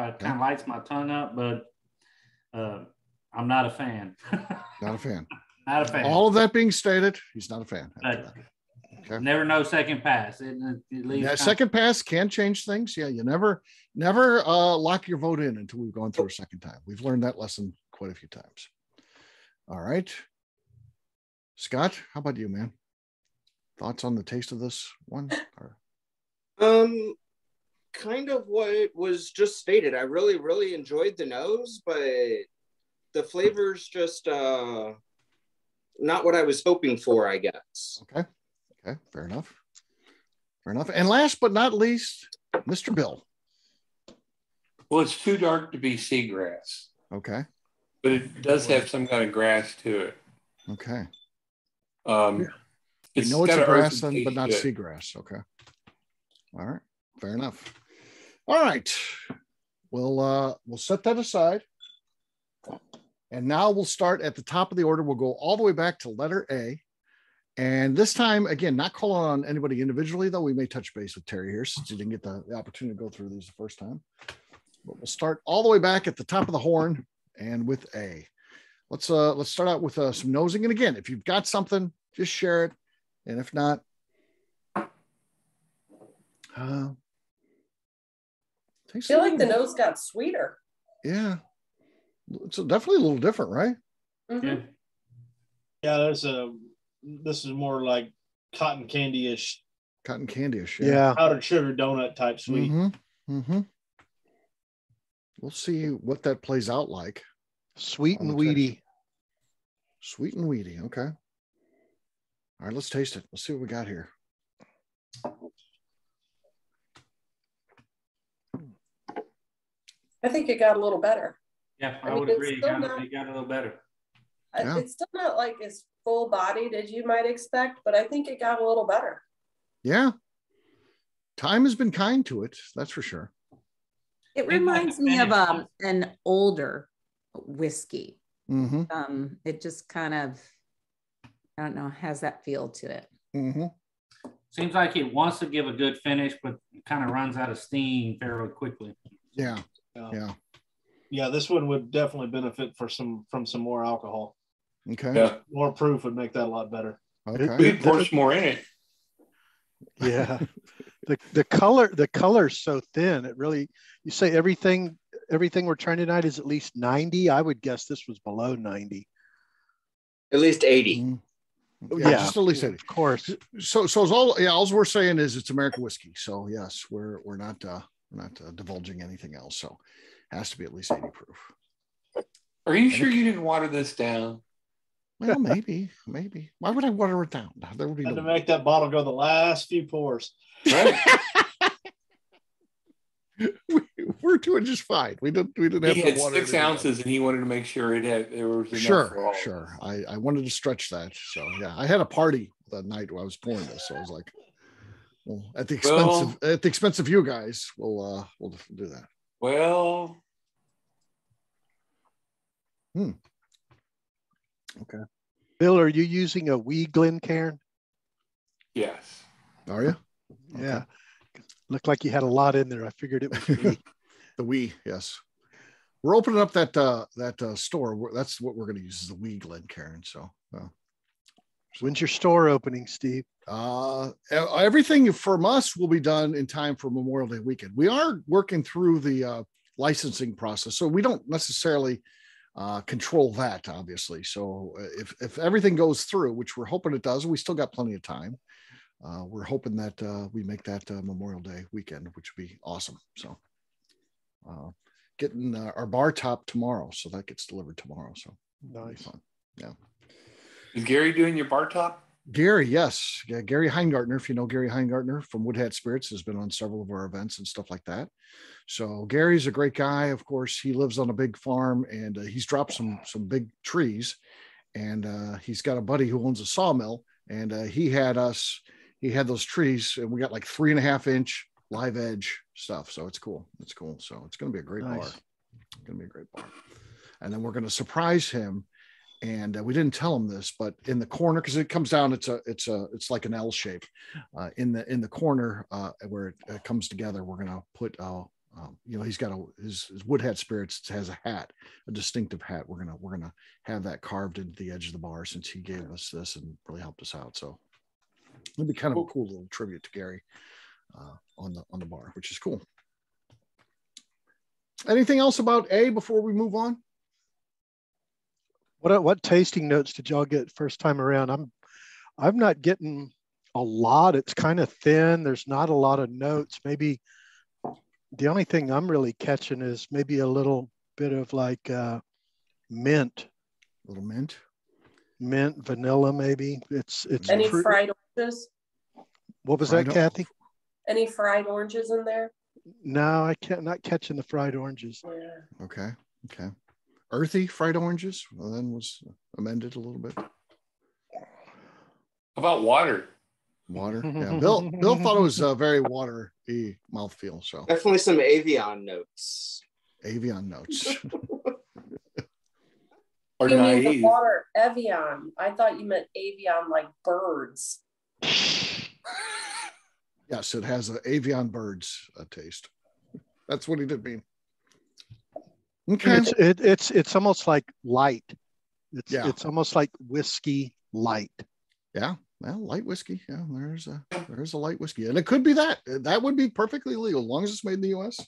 it kind of lights my tongue up, but I'm not a fan. Not a fan. Not a fan. All of that being stated, he's not a fan. Okay. Never know second pass. Second pass can change things. Yeah, you never lock your vote in until we've gone through a second time. We've learned that lesson quite a few times. All right. Scott, how about you, man? Thoughts on the taste of this one? Or? Kind of what was just stated. I really, really enjoyed the nose, but the flavor's just not what I was hoping for, I guess. Okay. Okay, fair enough. Fair enough. And last but not least, Mr. Bill. Well, it's too dark to be seagrass. Okay. But it does have some kind of grass to it. Okay. You know it's a grass, but not seagrass. Okay. All right. Fair enough. All right. We'll set that aside. And now we'll start at the top of the order. We'll go all the way back to letter A. And this time, again, not calling on anybody individually, though we may touch base with Terry here since he didn't get the opportunity to go through these the first time. But we'll start all the way back at the top of the horn and with A. Let's start out with some nosing. And again, if you've got something, just share it. And if not, I feel like the nose got sweeter. Yeah. It's definitely a little different, right? Mm-hmm. Yeah, there's a, this is more like cotton candy-ish. Cotton candy-ish, yeah. Powdered sugar donut type sweet. Mm-hmm. Mm-hmm. We'll see what that plays out like. Sweet and weedy. Taste. Sweet and weedy, okay. All right, let's taste it. Let's see what we got here. I think it got a little better. Yeah, I would agree. It got a little better. Yeah. It's still not like as full-bodied as you might expect, but I think it got a little better. Yeah. Time has been kind to it, that's for sure. It reminds me of an older whiskey. Mm-hmm. It just kind of, I don't know, has that feel to it. Mm-hmm. Seems like it wants to give a good finish, but kind of runs out of steam fairly quickly. Yeah, yeah, this one would definitely benefit from some more alcohol. Okay. Yeah. More proof would make that a lot better. Okay. We pour more in it. Yeah. the color's so thin. It really, you say everything we're trying tonight is at least 90. I would guess this was below 90. At least 80. Mm-hmm. Yeah, just at least 80. Of course. So it's all we're saying is it's American whiskey. So yes, we're not divulging anything else. So has to be at least 80 proof. Are you sure you didn't water this down? Well, maybe. Why would I water it down? There would be had to make that bottle go the last few pours. Right? We're doing just fine. We didn't have to water it. 6 ounces, and he wanted to make sure there was enough. Sure. I wanted to stretch that. So yeah, I had a party that night where I was pouring this. So I was like, well, at the expense of you guys, we'll do that. Well. Okay. Bill, are you using a wee Glencairn? Yes. Are you? Yeah. Okay. Looked like you had a lot in there. I figured it was the wee. Yes. We're opening up that store. That's what we're going to use is the wee Glencairn. So. When's your store opening, Steve? Everything from us will be done in time for Memorial Day weekend. We are working through the licensing process, so we don't necessarily control that, obviously. So if everything goes through, which we're hoping it does, we still got plenty of time. We're hoping that we make that Memorial Day weekend, which would be awesome. So getting our bar top tomorrow, so that gets delivered tomorrow. So nice. Fun. Yeah. Is Gary doing your bar top? Gary, yes. Yeah, Gary Heingartner, if you know Gary Heingartner from Woodhead Spirits, has been on several of our events and stuff like that. So Gary's a great guy. Of course, he lives on a big farm, and he's dropped some big trees. And he's got a buddy who owns a sawmill, and he had those trees, and we got like 3.5-inch live edge stuff. So it's cool. It's cool. So it's going to be a great bar. It's going to be a great bar. And then we're going to surprise him. And we didn't tell him this, but in the corner, because it comes down, it's like an L shape. In the corner where it comes together, we're gonna put, he's got his Woodhead Spirits has a hat, a distinctive hat. We're gonna have that carved into the edge of the bar since he gave us this and really helped us out. So it'll be kind of a cool little tribute to Gary on the bar, which is cool. Anything else about A before we move on? What tasting notes did y'all get first time around? I'm not getting a lot. It's kind of thin. There's not a lot of notes. Maybe the only thing I'm really catching is maybe a little bit of like mint. A little mint? Mint, vanilla maybe. It's any fried oranges? What was that, Kathy? Any fried oranges in there? No, I can't. Not catching the fried oranges. Yeah. Okay. Earthy fried oranges, well, then was amended a little bit. About water, yeah. Bill thought it was a very watery mouthfeel, so definitely some avian notes. Or you naive. Mean the water Evian. I thought you meant avian, like birds. Yes, it has an avian birds taste. That's what he did mean. Okay. It's almost like light. It's almost like whiskey light. Yeah. Well, light whiskey. Yeah, there's a light whiskey, and it could be that. That would be perfectly legal as long as it's made in the U.S.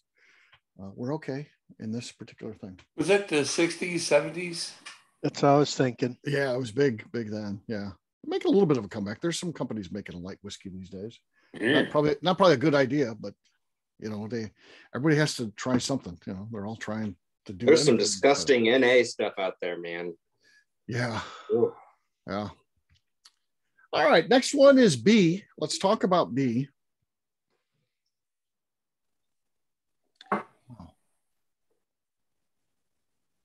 We're okay in this particular thing. Was that the 60s, 70s? That's what I was thinking. Yeah, it was big then. Yeah, making a little bit of a comeback. There's some companies making a light whiskey these days. Yeah. Not probably a good idea, but you know, everybody has to try something. You know, they're all trying to do. There's some disgusting NA stuff out there, man. Yeah. Ooh. Yeah. All right, next one is B. Let's talk about B.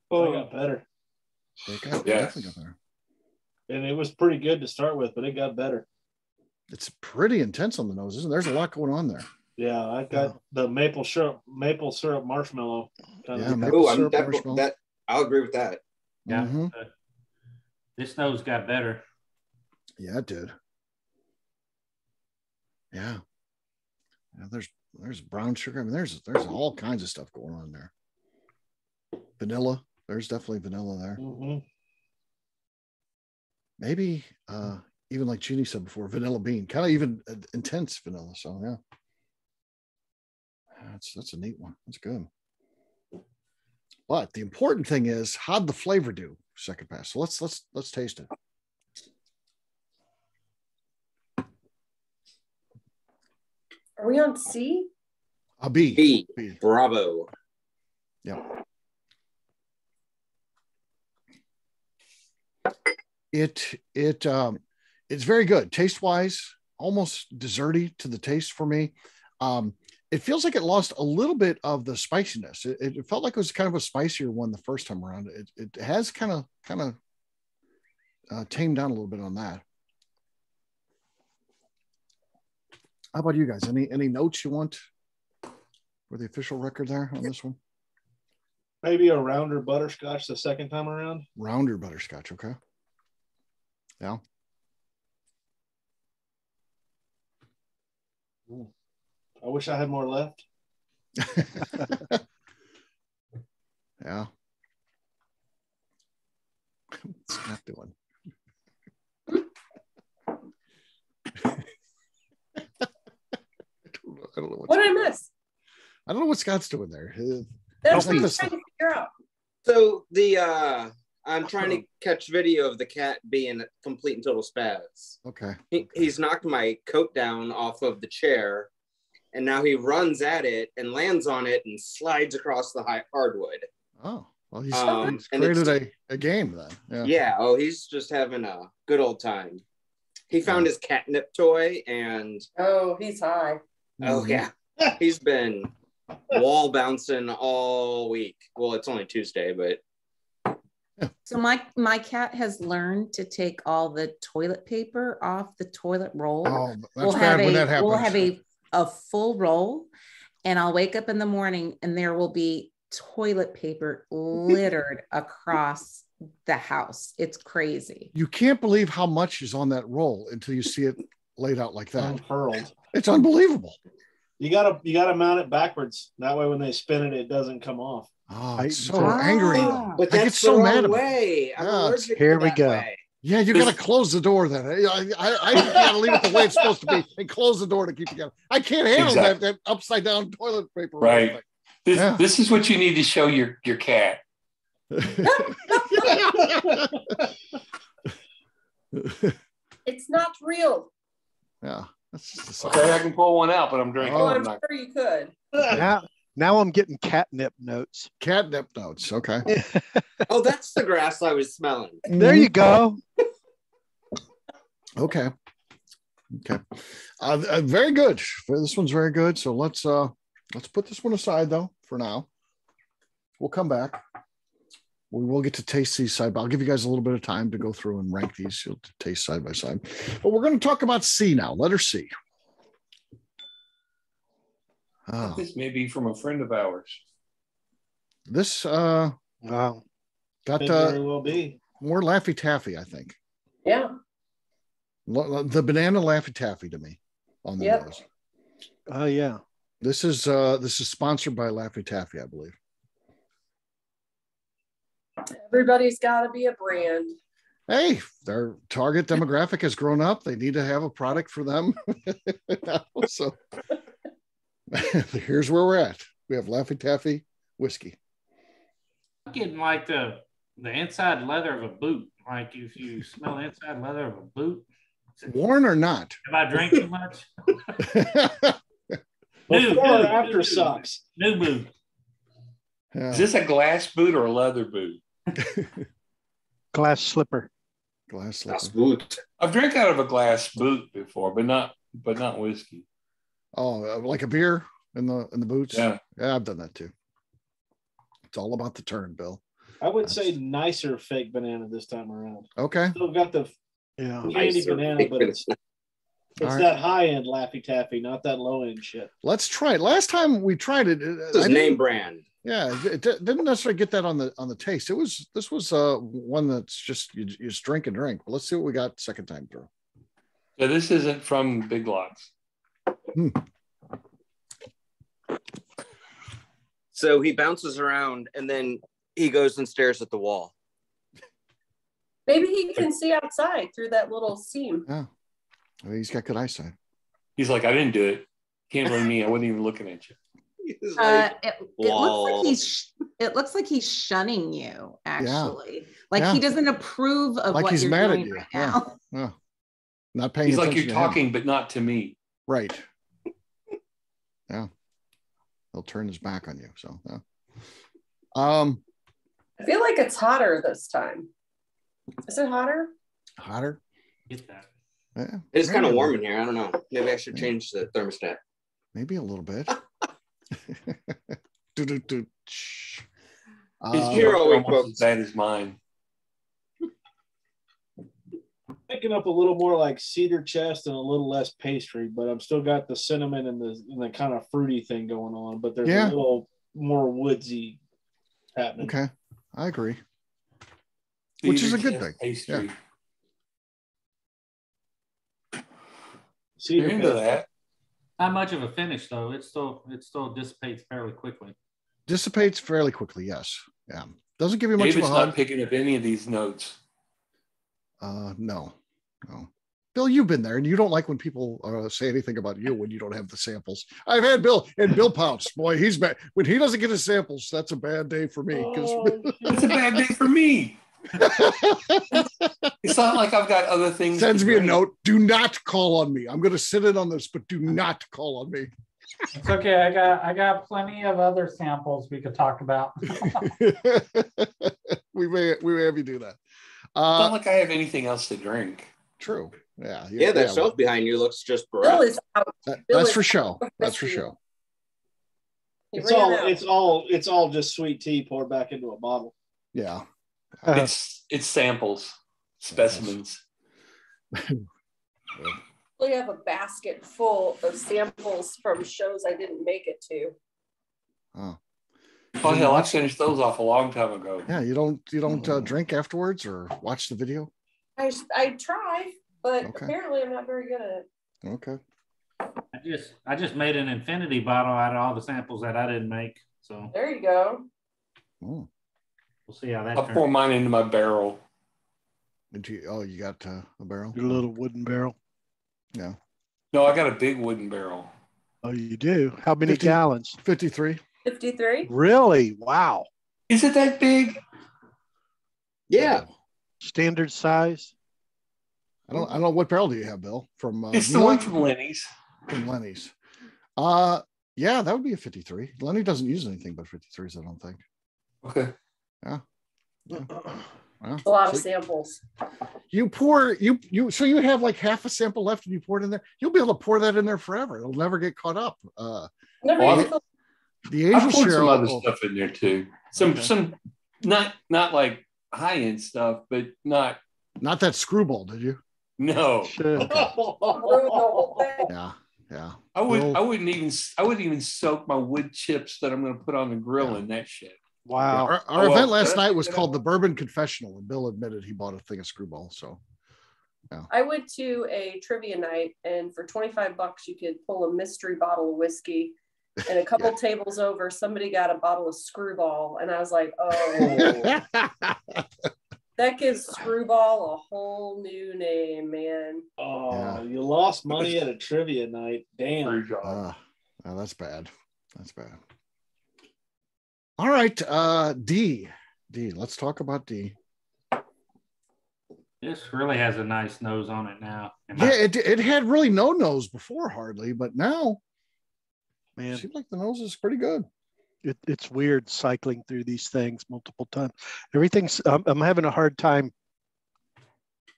Oh, got better. Definitely got better. And it was pretty good to start with, but it got better. It's pretty intense on the nose, isn't it? There's a lot going on there. Yeah, I've got the maple syrup marshmallow. Marshmallow. That I'll agree with that. Yeah. Mm-hmm. This nose got better. Yeah, it did. Yeah. There's brown sugar. I mean, there's all kinds of stuff going on there. Vanilla. There's definitely vanilla there. Mm-hmm. Maybe even like Jeannie said before, vanilla bean, kind of even intense vanilla. So yeah, that's a neat one. That's good. But the important thing is, how'd the flavor do second pass? So let's taste it. Are we on C? A B. B. Bravo. Yeah. It's very good taste wise, almost desserty to the taste for me. It feels like it lost a little bit of the spiciness. It felt like it was kind of a spicier one the first time around. It has kind of tamed down a little bit on that. How about you guys? Any notes you want for the official record there on this one? Maybe a rounder butterscotch the second time around. Rounder butterscotch, okay. Yeah. Ooh. I wish I had more left. Yeah. What's that doing? I don't know what I miss. I don't know what Scott's doing there. That's what I'm trying to figure out. So I'm trying to catch video of the cat being a complete and total spaz. Okay. He's knocked my coat down off of the chair, and now he runs at it and lands on it and slides across the hardwood. Oh, well, he's created a game then. Yeah. Yeah. Oh, he's just having a good old time. He found his catnip toy and. Oh, he's high. Oh yeah, he's been wall bouncing all week. Well, it's only Tuesday, but so my cat has learned to take all the toilet paper off the toilet roll. Oh, that's we'll have a full roll, and I'll wake up in the morning and there will be toilet paper littered across the house. It's crazy. You can't believe how much is on that roll until you see it laid out like that. Unfurled. It's unbelievable. You gotta mount it backwards. That way, when they spin it, it doesn't come off. Oh, it's so angry. But that's I get so mad way. I'm here we go. Way. Yeah, you gotta close the door then. I gotta leave it the way it's supposed to be and close the door to keep it together. I can't handle that upside down toilet paper. Right. This is what you need to show your cat. It's not real. Yeah. That's just okay, I can pull one out, but I'm drinking. Oh, I'm sure you could. Now I'm getting catnip notes. Catnip notes, okay. Oh, that's the grass I was smelling. There you go. Okay. Very good. This one's very good. So let's put this one aside though for now. We'll come back. We will get to taste these side by side. I'll give you guys a little bit of time to go through and rank these. You'll taste side by side. But we're going to talk about C now. Letter C. This may be from a friend of ours. This, wow. Got more Laffy Taffy, I think. Yeah. The banana Laffy Taffy to me on the nose. Oh, yeah. This is sponsored by Laffy Taffy, I believe. Everybody's got to be a brand. Hey, their target demographic has grown up. They need to have a product for them. So here's where we're at. We have Laffy Taffy whiskey. I'm getting like the inside leather of a boot. Like if you smell the inside leather of a boot. Worn or not? Am I drinking much? After socks. New boot. Yeah. Is this a glass boot or a leather boot? Glass slipper. Glass slipper. Glass boot. I've drank out of a glass boot before, but not whiskey. Oh, like a beer in the boots? Yeah, I've done that too. It's all about the turn, Bill. I would say nicer fake banana this time around. Okay. Still got the candy banana, but it's that high-end Laffy Taffy, not that low-end shit. Let's try it. Last time we tried it. This is name brand. Yeah, it didn't necessarily get that on the taste. This was one that's just you just drink and drink. But let's see what we got second time through. So this isn't from Big Lots. Hmm. So he bounces around and then he goes and stares at the wall. Maybe he can see outside through that little seam. Yeah, I mean, he's got good eyesight. He's like, I didn't do it. Can't blame me. I wasn't even looking at you. Like, it looks like he's shunning you, actually. Yeah. Like he doesn't approve of like what he's mad doing at you. Right now. Yeah. Not paying. He's like, you're talking, but not to me. Right. Yeah. He'll turn his back on you. So, yeah. I feel like it's hotter this time. Is it hotter? Hotter. Get that. Yeah. It's kind of warm in here. I don't know. Maybe I should change the thermostat. Maybe a little bit. His hero quote that is mine. Picking up a little more like cedar chest and a little less pastry, but I've still got the cinnamon and the kind of fruity thing going on, but there's a little more woodsy happening. Okay, I agree. Cedar, which is a good thing. Pastry. Yeah. Cedar into that. Not much of a finish though. It still dissipates fairly quickly. Dissipates fairly quickly, yes. Yeah. Doesn't give you much of a hug. Not picking up any of these notes. No. Bill, you've been there, and you don't like when people say anything about you when you don't have the samples. I've had Bill, and Bill pouts. Boy, he's bad. When he doesn't get his samples, that's a bad day for me. That's a bad day for me. It's not like I've got other things. Sends me a note. Do not call on me. I'm going to sit in on this, but do not call on me. It's okay. I got plenty of other samples we could talk about. we may have you do that. It's not like I have anything else to drink. True. Yeah. Yeah. That shelf behind you looks just bright. Bill is out. That's for show. That's for show. It's all just sweet tea poured back into a bottle. Yeah. It's samples, specimens. We have a basket full of samples from shows I didn't make it to. Oh hell, I finished those off a long time ago. Yeah, you don't drink afterwards or watch the video? I try, but apparently I'm not very good at it. Okay. I just made an infinity bottle out of all the samples that I didn't make. So there you go. Oh. We'll see how that I'll pour mine into my barrel. You got a barrel? Your little wooden barrel? Yeah. No, I got a big wooden barrel. Oh, you do? How many gallons? 53. 53? Really? Wow. Is it that big? Yeah. Standard size? I don't know. What barrel do you have, Bill? From it's the one from Lenny's. From Lenny's. Yeah, that would be a 53. Lenny doesn't use anything but 53s, I don't think. Okay. Yeah. Well, a lot of samples. So you have like half a sample left and you pour it in there. You'll be able to pour that in there forever. It'll never get caught up. I've poured some other stuff in there too. Some not like high-end stuff, but not that screwball, did you? No. Sure. Okay. Yeah. I wouldn't even soak my wood chips that I'm gonna put on the grill in that shit. Wow. Yeah. Our event last night was called the Bourbon Confessional, and Bill admitted he bought a thing of screwball. So yeah. I went to a trivia night, and for $25 you could pull a mystery bottle of whiskey. And a couple tables over, somebody got a bottle of screwball, and I was like, oh, that gives screwball a whole new name, man. Oh, yeah. You lost money at a trivia night. Damn. No, that's bad. That's bad. All right. D, let's talk about D. This really has a nice nose on it now. It had really no nose before, hardly, but now. Man, seems like the nose is pretty good. It's weird cycling through these things multiple times. Everything's I'm having a hard time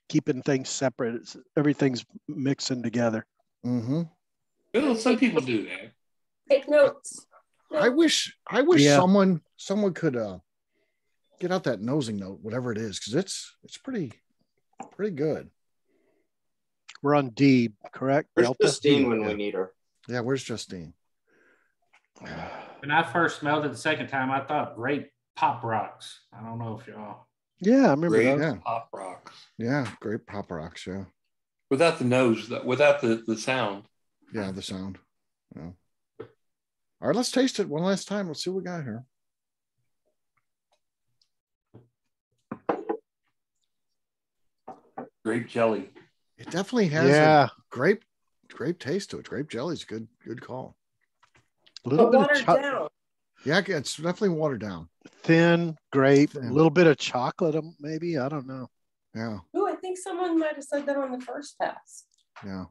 keeping things separate. Everything's mixing together. Mm-hmm. Well, some people do that. Take notes. I wish someone could get out that nosing note, whatever it is, because it's pretty good. We're on D, correct? Where's Justine when we need her? Yeah, where's Justine? When I first smelled it the second time, I thought grape pop rocks. I don't know if y'all. Yeah, I remember grape pop rocks. Yeah, grape pop rocks. Yeah, without the nose, without the sound. Yeah, the sound. Yeah. All right, let's taste it one last time. Let's see what we got here. Grape jelly. It definitely has a grape taste to it. Grape jelly is good call. A little bit watered down. Yeah, it's definitely watered down. Thin grape, a little bit of chocolate, maybe. I don't know. Yeah. Oh, I think someone might have said that on the first pass. Yeah.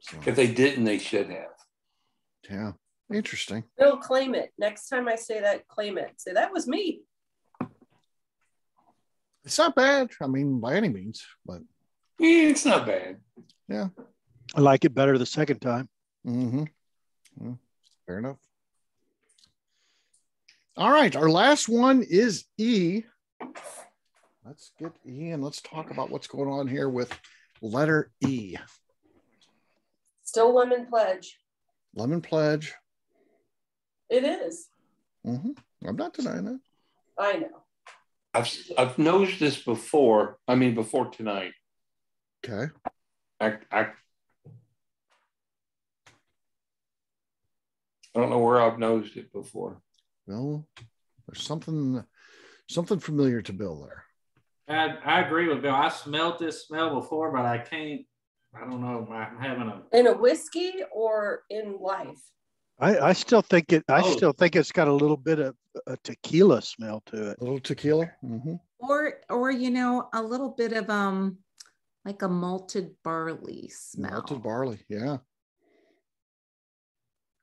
So. If they didn't, they should have. Yeah. Interesting. They'll claim it. Next time I say that, claim it. Say, that was me. It's not bad. I mean, by any means, but. Yeah, it's not bad. Yeah. I like it better the second time. Mm-hmm. Yeah. Fair enough. All right. Our last one is E. Let's get E and let's talk about what's going on here with letter E. Still Lemon Pledge. Lemon Pledge. It is. Mm-hmm. I'm not denying that. I know. I've nosed this before. I mean, before tonight. Okay. I don't know where I've nosed it before. Well, there's something familiar to Bill there. I agree with Bill. I smelled this smell before, but I can't. I don't know. I'm having a in a whiskey or in life. I still think it. I still think it's got a little bit of a tequila smell to it. A little tequila, mm-hmm. or you know, a little bit of like a malted barley smell. Malted barley, yeah.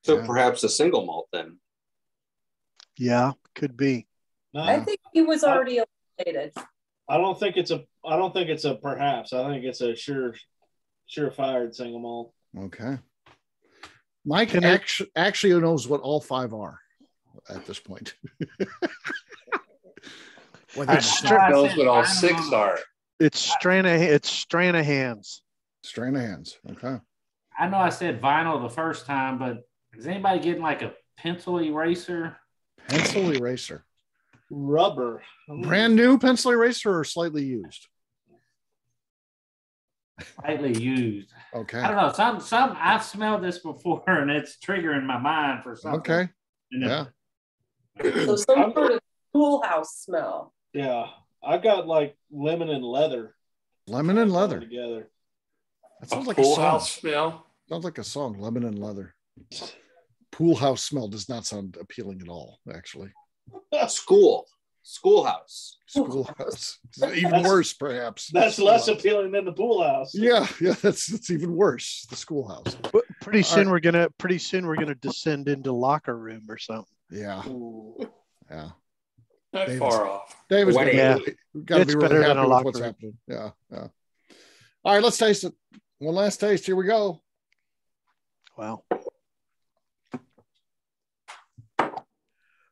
So perhaps a single malt then. Yeah, could be. No, I think he was already eliminated. I don't think it's a perhaps. I think it's a sure-fired single malt. Okay. Mike actually knows what all five are at this point. Mike knows what all six are. It's Stranahan's. Stranahan's. Okay. I know I said vinyl the first time, but is anybody getting like a pencil eraser? Pencil eraser. Rubber. Brand new pencil eraser or slightly used? Slightly used. Okay. I don't know. Some I've smelled this before and it's triggering my mind for something. Okay. So some sort of pool house smell. Yeah. I got like lemon and leather. Lemon and leather. Together. That sounds like a pool house smell. Sounds like a song, Lemon and Leather. Pool house smell does not sound appealing at all, actually. Schoolhouse. Schoolhouse. Even worse, perhaps. That's less appealing than the pool house. Yeah, that's even worse. The schoolhouse. But pretty soon we're gonna descend into locker room or something. Yeah. Ooh. Yeah. Not far off. David's gotta be really happy with what's happening. Yeah, yeah. All right, let's taste it. One last taste. Here we go. Wow.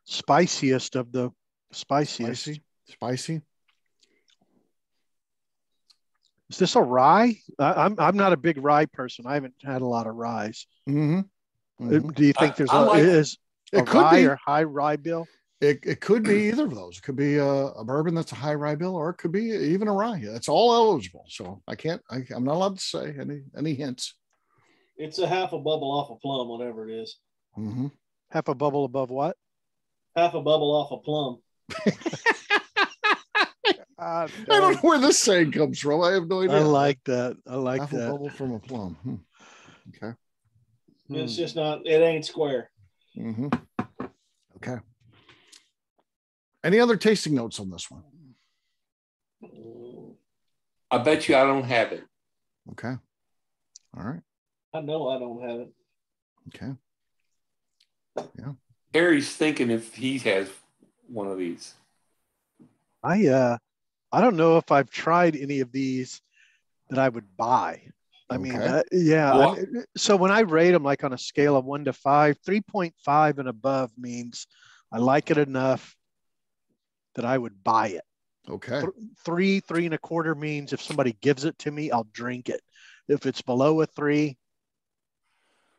Spiciest of the spiciest. Spicy. Is this a rye? I'm not a big rye person. I haven't had a lot of ryes. Mm-hmm. Mm-hmm. Do you think there's a rye or high rye, Bill? It could be either of those. It could be a bourbon that's a high rye bill, or it could be even a rye. It's all eligible. So I'm not allowed to say any hints. It's a half a bubble off a plum, whatever it is. Mm-hmm. Half a bubble above what? Half a bubble off a plum. I don't know where this saying comes from. I have no idea. I like that. I like half that. Half a bubble from a plum. Hmm. Okay. It's just not, it ain't square. Mm-hmm. Okay. Any other tasting notes on this one? I bet you I don't have it. Okay. All right. I know I don't have it. Okay. Yeah. Harry's thinking if he has one of these. I don't know if I've tried any of these that I would buy. I mean, yeah. Well, so when I rate them, like on a scale of 1 to 5, 3.5 and above means I like it enough that I would buy it. Okay. 3, 3.25 means if somebody gives it to me, I'll drink it. If it's below a 3,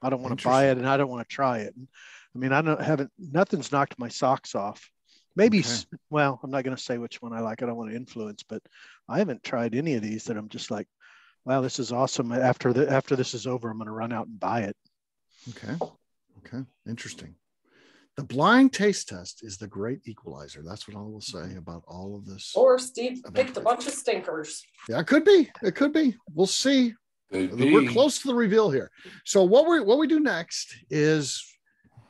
I don't want to buy it and I don't want to try it. I mean, nothing's knocked my socks off. Maybe, well, I'm not going to say which one I like. I don't want to influence, but I haven't tried any of these that I'm just like, wow, this is awesome. After this is over, I'm going to run out and buy it. Okay. Okay. Interesting. The blind taste test is the great equalizer. That's what I will say about all of this. Or Steve picked a bunch of stinkers. Yeah, it could be. It could be. We'll see. We're close to the reveal here. So what we do next is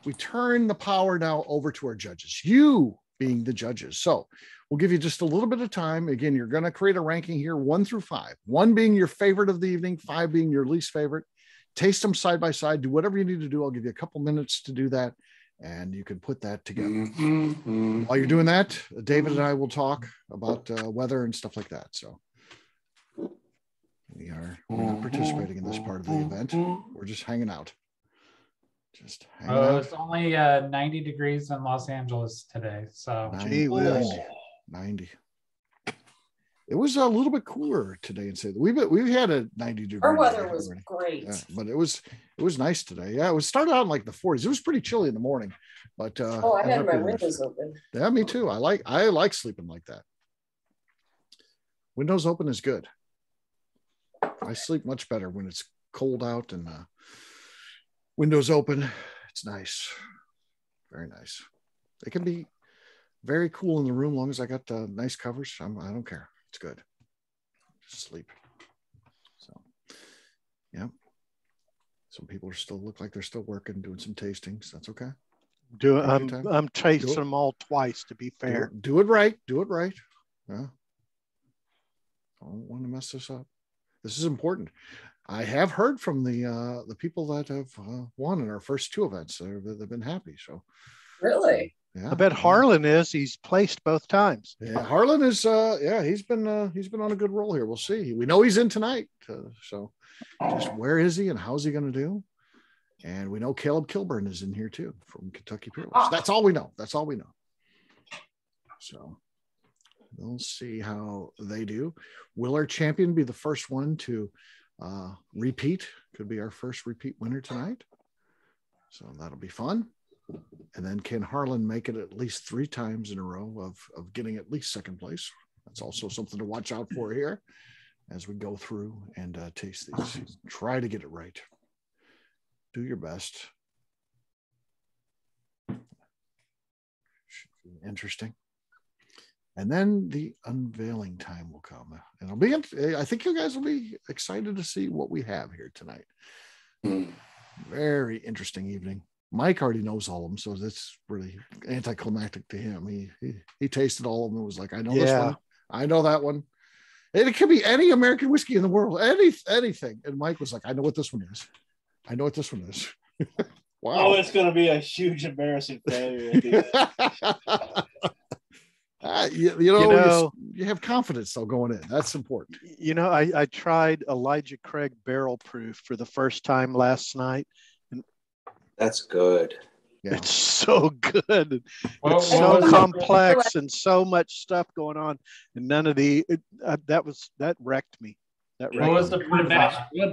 we turn the power now over to our judges, you being the judges. So we'll give you just a little bit of time. Again, you're going to create a ranking here, 1 through 5, 1 being your favorite of the evening, 5 being your least favorite. Taste them side by side. Do whatever you need to do. I'll give you a couple minutes to do that. And you can put that together. Mm-hmm. While you're doing that, David and I will talk about weather and stuff like that. So we're not participating in this part of the event. We're just hanging out. Just hanging out. It's only 90 degrees in Los Angeles today. So 90. It was a little bit cooler today, and we've had a 90-degree. Our weather was great, yeah, but it was nice today. Yeah, it started out in like the 40s. It was pretty chilly in the morning, but I had my windows open. Yeah, me too. I like sleeping like that. Windows open is good. I sleep much better when it's cold out and windows open. It's nice, very nice. It can be very cool in the room as long as I got nice covers. I don't care. It's good. Just sleep. So, yeah. Some people are look like they're still working, doing some tastings. That's okay. Do it. I'm tasting them all twice to be fair. Do it right. Do it right. Yeah. I don't want to mess this up. This is important. I have heard from the people that have won in our first 2 events. They've been happy. So. Really. Yeah. I bet Harlan is. He's placed both times. Yeah, Harlan is. He's been on a good roll here. We'll see. We know he's in tonight. So, just where is he and how's he going to do? And we know Caleb Kilburn is in here too from Kentucky Peerless. Oh. That's all we know. That's all we know. So, we'll see how they do. Will our champion be the first one to repeat? Could be our first repeat winner tonight. So that'll be fun. And then can Harlan make it at least 3 times in a row of getting at least 2nd place? That's also something to watch out for here as we go through and taste these. Try to get it right. Do your best. Should be interesting. And then the unveiling time will come. And I think you guys will be excited to see what we have here tonight. Very interesting evening. Mike already knows all of them, so that's really anticlimactic to him. He tasted all of them and was like, I know this one. I know that one. And it could be any American whiskey in the world, anything. And Mike was like, I know what this one is. I know what this one is. Wow. Oh, it's going to be a huge embarrassing failure. You have confidence, though, going in. That's important. You know, I tried Elijah Craig Barrel Proof for the first time last night. That's good. Yeah. It's so good. It's so complex and so much stuff going on, and none of the that wrecked me. What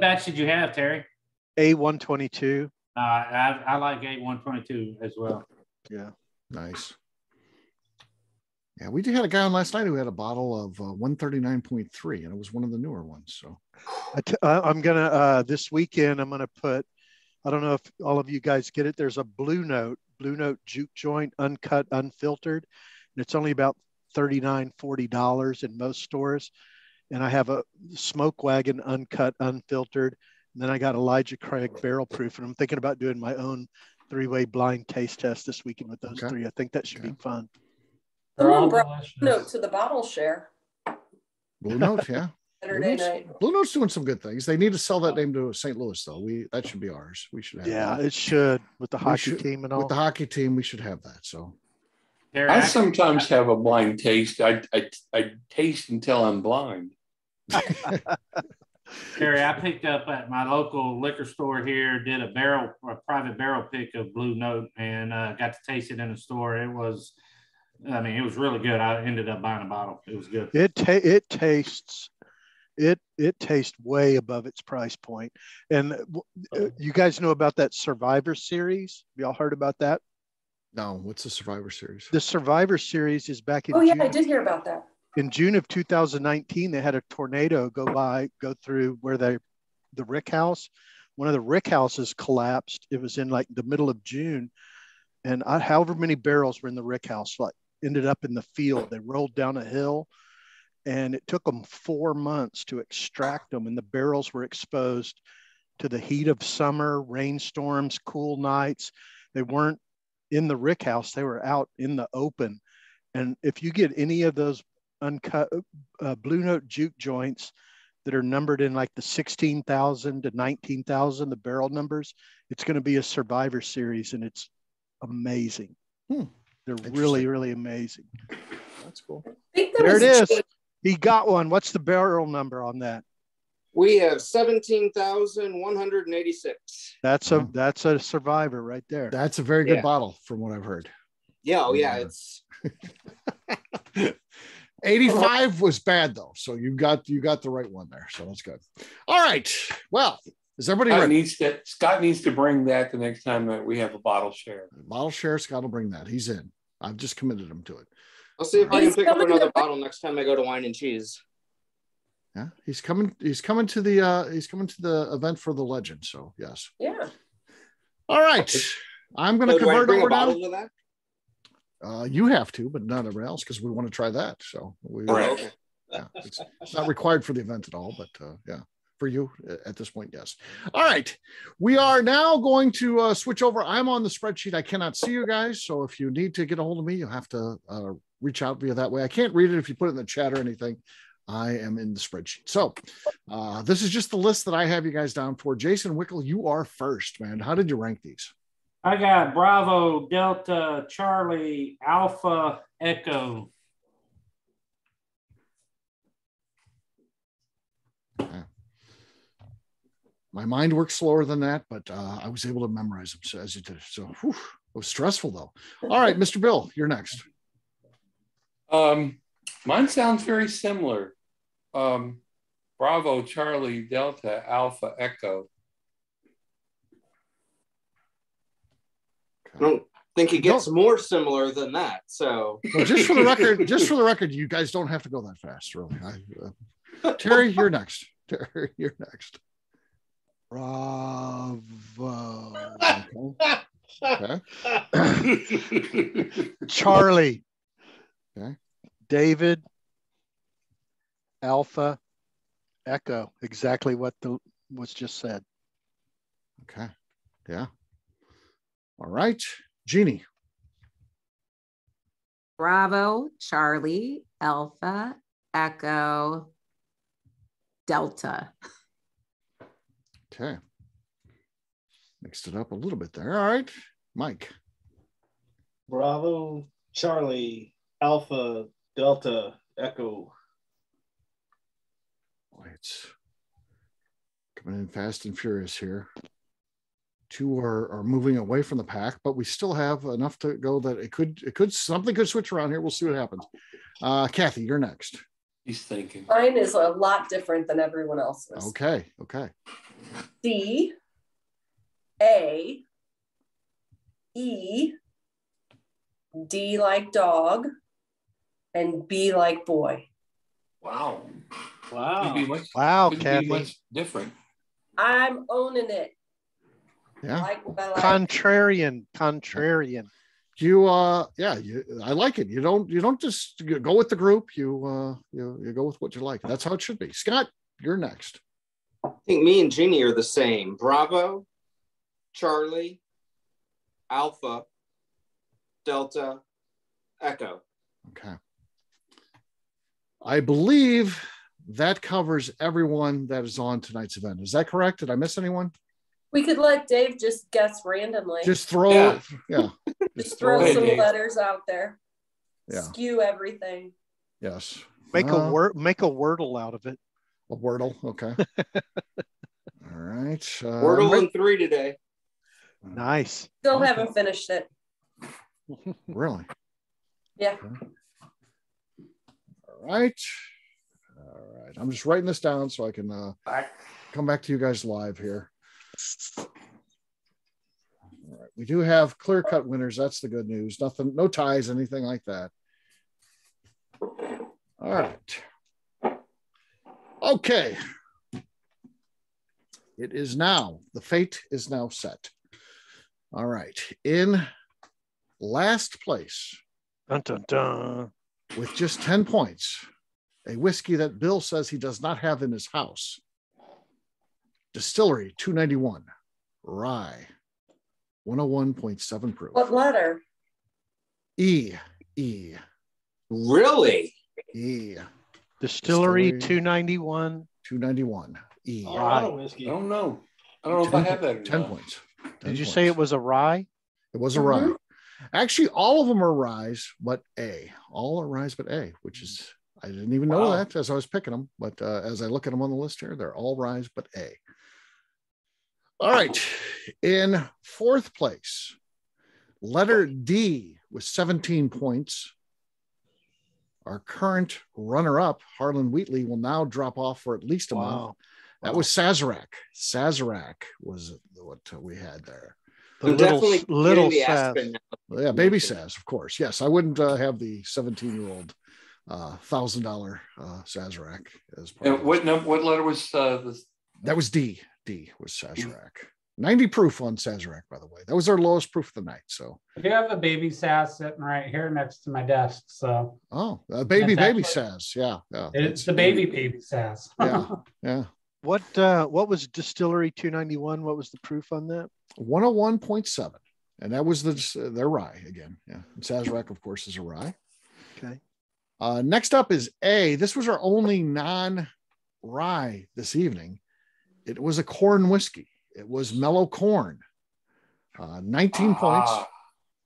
batch did you have, Terry? A122. I like A122 as well. Yeah, nice. Yeah, we had a guy on last night who had a bottle of 139.3, and it was one of the newer ones. So I'm going to, this weekend, I'm going to put, I don't know if all of you guys get it. There's a Blue Note juke joint, uncut, unfiltered, and it's only about $39, $40 in most stores. And I have a Smoke Wagon, uncut, unfiltered. And then I got Elijah Craig barrel proof, and I'm thinking about doing my own three-way blind taste test this weekend with those three. I think that should be fun. Someone brought Blue Note to the bottle share. Blue Note, yeah. Saturday night. Blue Note's doing some good things. They need to sell that name to St. Louis, though. That should be ours. We should have that. It should. With the hockey team and all. With the hockey team, we should have that. So I sometimes have a blind taste. I taste until I'm blind. Gary, I picked up at my local liquor store here, did a private barrel pick of Blue Note, and got to taste it in the store. It was really good. I ended up buying a bottle. It was good. It tastes way above its price point. And you guys know about that Survivor Series? Have y'all heard about that? No. What's the Survivor Series? The Survivor Series is back in June. I did hear about that. In June of 2019, they had a tornado go through where the Rick House. One of the Rick Houses collapsed. It was in like the middle of June, and however many barrels were in the Rick House, like ended up in the field. They rolled down a hill, and it took them 4 months to extract them. And the barrels were exposed to the heat of summer, rainstorms, cool nights. They weren't in the Rick House; they were out in the open. And if you get any of those uncut Blue Note juke joints that are numbered in like the 16,000 to 19,000, the barrel numbers, it's going to be a Survivor Series, and it's amazing. They're really, really amazing. That's cool. There it is. He got one. What's the barrel number on that? We have 17,186. That's a Survivor right there. That's a very good bottle from what I've heard. Yeah. Oh yeah. It's 85 was bad though. So you got the right one there. So that's good. All right. Well, is everybody ready? Scott needs to bring that the next time that we have a bottle share. Bottle share, Scott will bring that. He's in. I've just committed him to it. I'll see if I can pick up another bottle next time I go to Wine and Cheese. Yeah, he's coming to the event for the Legend. So yes. Yeah. All right. I'm going to convert over now. You have to, but not everyone else, because we want to try that. So it's not required for the event at all, but for you at this point, yes. All right, we are now going to switch over. I'm on the spreadsheet. I cannot see you guys, so if you need to get a hold of me, you'll have to reach out via that way. I can't read it if you put it in the chat or anything. I am in the spreadsheet. So this is just the list that I have you guys down for. Jason Wickel, you are first, man. How did you rank these? I got Bravo, Delta, Charlie, Alpha, Echo. My mind works slower than that, but I was able to memorize them as you did. So it was stressful, though. All right, Mr. Bill, you're next. Mine sounds very similar. Bravo, Charlie, Delta, Alpha, Echo. I don't think it gets more similar than that. So well, just for the record, you guys don't have to go that fast, really. Terry, you're next. Terry, you're next. Bravo. Okay. Charlie. Okay. David. Alpha. Echo. Exactly what was just said. Okay. Yeah. All right. Jeannie. Bravo. Charlie. Alpha. Echo. Delta. Okay. Mixed it up a little bit there. All right. Mike. Bravo, Charlie, Alpha, Delta, Echo. Boy, it's coming in fast and furious here. Two are moving away from the pack, but we still have enough to go that something could switch around here. We'll see what happens. Kathy, you're next. He's thinking. Mine is a lot different than everyone else's. Okay. D, A, E, D like dog, and be like boy. Wow. Wow. Couldn't be much different. I'm owning it. Yeah. Like what I like. Contrarian. I like it. You don't just go with the group. You go with what you like. That's how it should be. Scott, you're next. I think me and Jeannie are the same. Bravo, Charlie, Alpha, Delta, Echo. Okay. I believe that covers everyone that is on tonight's event. Is that correct? Did I miss anyone? We could let Dave just guess randomly. Just throw some letters out there. Yeah. Skew everything. Yes. Make a Wordle out of it. A Wordle, okay. All right. Wordle in 3 today. Nice. Still haven't finished it. Really? Yeah. Okay. All right. I'm just writing this down so I can come back to you guys live here. All right. We do have clear cut winners. That's the good news. Nothing, no ties, anything like that. All right. Okay. It is now. The fate is now set. All right. In last place. Dun, dun, dun. With just 10 points, a whiskey that Bill says he does not have in his house. Distillery 291, rye, 101.7 proof. What letter? E. Really? E. Distillery 291. 291. E. Oh, rye. Whiskey. I don't know. I don't know if I have that. 10 points. 10 Did you points. Say it was a rye? It was a rye. Actually, all of them are rise, but A. All are rise, but A, which is, I didn't even know that as I was picking them. But as I look at them on the list here, they're all rise, but A. All right. In fourth place, letter D with 17 points. Our current runner-up, Harlan Wheatley, will now drop off for at least a month. That was Sazerac. Sazerac was what we had there. Little Saz. Yeah, baby Saz, of course. Yes, I wouldn't have the 17-year-old $1,000 Sazerac as part. And what letter was this? That was D. D was Sazerac. 90 proof on Sazerac, by the way. That was our lowest proof of the night. So I do have a baby Saz sitting right here next to my desk. So baby Saz. Yeah. It's the baby Saz. Yeah. What was Distillery 291? What was the proof on that? 101.7, and that was their rye again. Yeah, and Sazerac, of course, is a rye. Okay. Next up is A. This was our only non-rye this evening. It was a corn whiskey. It was Mellow Corn. 19 points.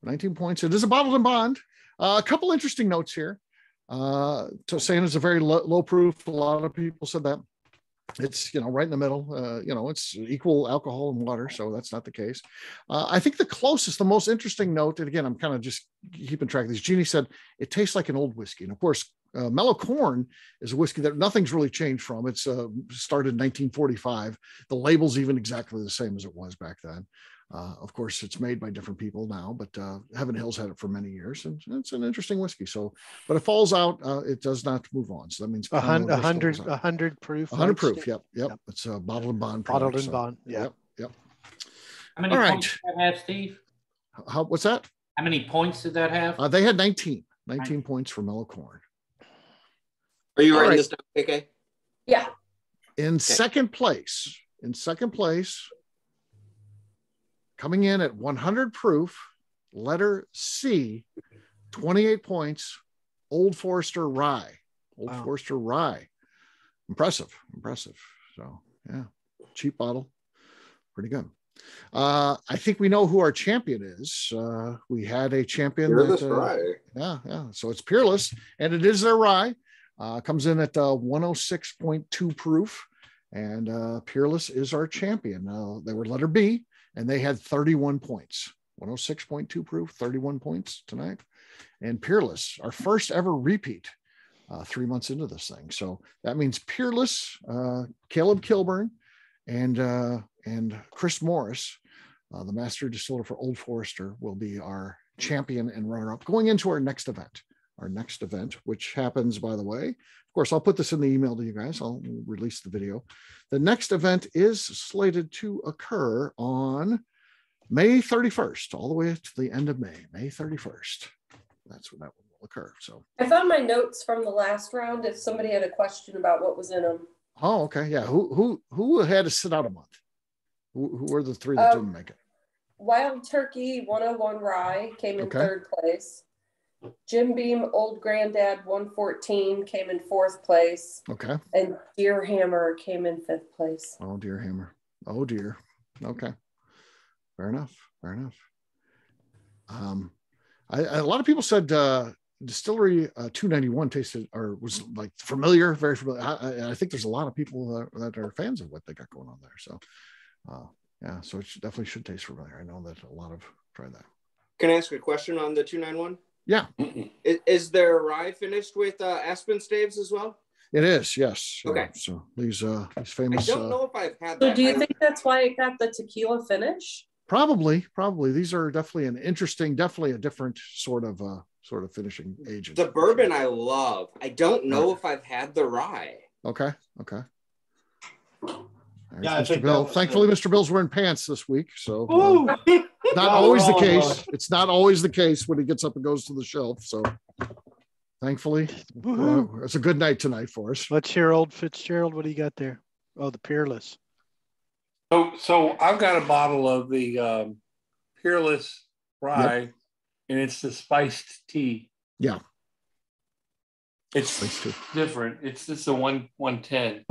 19 points. It is a bottled and bond. A couple interesting notes here. So saying it's a very low proof. A lot of people said that. It's, right in the middle, it's equal alcohol and water. So that's not the case. I think the most interesting note, and again, I'm kind of just keeping track of these. Jeannie said, it tastes like an old whiskey. And of course, Mellow Corn is a whiskey that nothing's really changed from. It's started in 1945. The label's even exactly the same as it was back then. Of course, it's made by different people now, but Heaven Hill's had it for many years, and it's an interesting whiskey. So, but it falls out; it does not move on. So that means 100 proof. 100 proof. Yep. It's a bottled and bond. Yep. How many points did that have, Steve? What's that? How many points did that have? They had 19. 19 points for Mellow Corn. Are you writing this down, KK? Yeah. In second place. Coming in at 100 proof, letter C, 28 points, Old Forester rye. Forester rye. Impressive. So, yeah, cheap bottle. Pretty good. I think we know who our champion is. We had a champion. Peerless rye. Yeah. So it's Peerless, and it is their rye. Comes in at 106.2 proof, and Peerless is our champion. They were letter B. And they had 31 points, 106.2 proof, 31 points tonight. And Peerless, our first ever repeat 3 months into this thing. So that means Peerless, Caleb Kilburn, and Chris Morris, the master distiller for Old Forester, will be our champion and runner-up going into our next event, our next event, which happens, by the way, of course, I'll put this in the email to you guys. I'll release the video. The next event is slated to occur on May 31st, all the way to the end of May 31st. That's when that will occur. So I found my notes from the last round if somebody had a question about what was in them. Oh, okay. Yeah. Who had to sit out a month? Who were the three that didn't make it? Wild Turkey 101 Rye came in third place. Jim Beam Old Granddad 114 came in fourth place. Okay. And Deer Hammer came in fifth place. Oh, Deer Hammer. Oh, dear. Okay. Fair enough. Fair enough. A lot of people said Distillery 291 tasted or was like familiar, very familiar. I think there's a lot of people that are fans of what they got going on there. So, yeah, so it definitely should taste familiar. I know that a lot of tried that. Can I ask a question on the 291? Yeah. Is there rye finished with aspen staves as well? It is, yes. Okay. So these famous. I don't know if I've had that. So do you think that's why it got the tequila finish? Probably. These are definitely an interesting, definitely a different sort of finishing agent. The bourbon I love. I don't know if I've had the rye. Okay. Right, yeah, Mr. Bill. Thankfully, Mr. Bill's wearing pants this week, so not always the case. It's not always the case when he gets up and goes to the shelf. So, thankfully, it's a good night tonight for us. Let's hear old Fitzgerald. What do you got there? Oh, the Peerless. So I've got a bottle of the Peerless rye, and it's the spiced tea. Yeah, it's different. It's just a 110.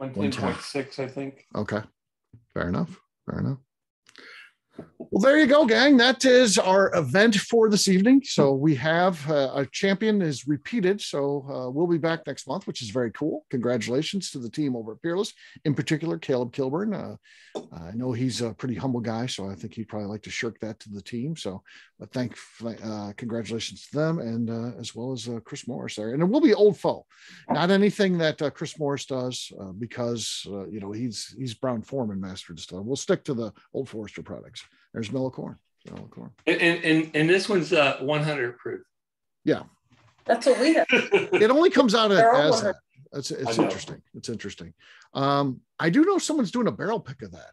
110.6, I think. Okay. Fair enough. Well, there you go, gang. That is our event for this evening. So we have our champion is repeated. So we'll be back next month, which is very cool. Congratulations to the team over at Peerless, in particular, Caleb Kilburn. I know he's a pretty humble guy, so I think he'd probably like to shirk that to the team. So but congratulations to them, and as well as Chris Morris there. And it will be Old Foe. Not anything that Chris Morris does because, he's Brown Foreman master distiller. We'll stick to the Old Forester products. There's Mellow Corn. And this one's 100 proof. Yeah. That's what we have. It only comes out as that. It's interesting. I do know someone's doing a barrel pick of that.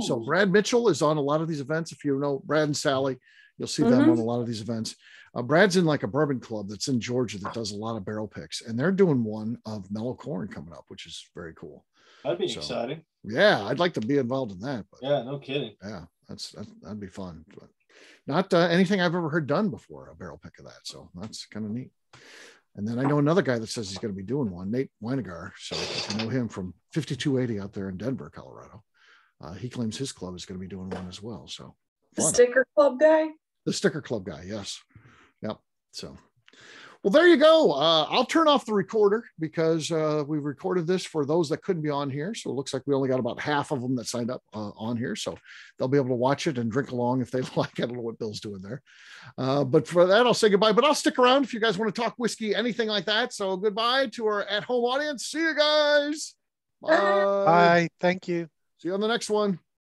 Ooh. So Brad Mitchell is on a lot of these events. If you know Brad and Sally, you'll see them on a lot of these events. Brad's in like a bourbon club that's in Georgia that does a lot of barrel picks. And they're doing one of Mellow Corn coming up, which is very cool. That'd be exciting. Yeah, I'd like to be involved in that. But yeah, no kidding. Yeah, that'd be fun. But not anything I've ever heard done before, a barrel pick of that. So that's kind of neat. And then I know another guy that says he's going to be doing one, Nate Weinegar. So I know him from 5280 out there in Denver, Colorado. He claims his club is going to be doing one as well. So the sticker club guy? The sticker club guy, yes. Yep. So... Well, there you go. I'll turn off the recorder because we recorded this for those that couldn't be on here. So it looks like we only got about half of them that signed up on here. So they'll be able to watch it and drink along if they like. I don't know what Bill's doing there. But for that, I'll say goodbye. But I'll stick around if you guys want to talk whiskey, anything like that. So goodbye to our at-home audience. See you guys. Bye. Thank you. See you on the next one.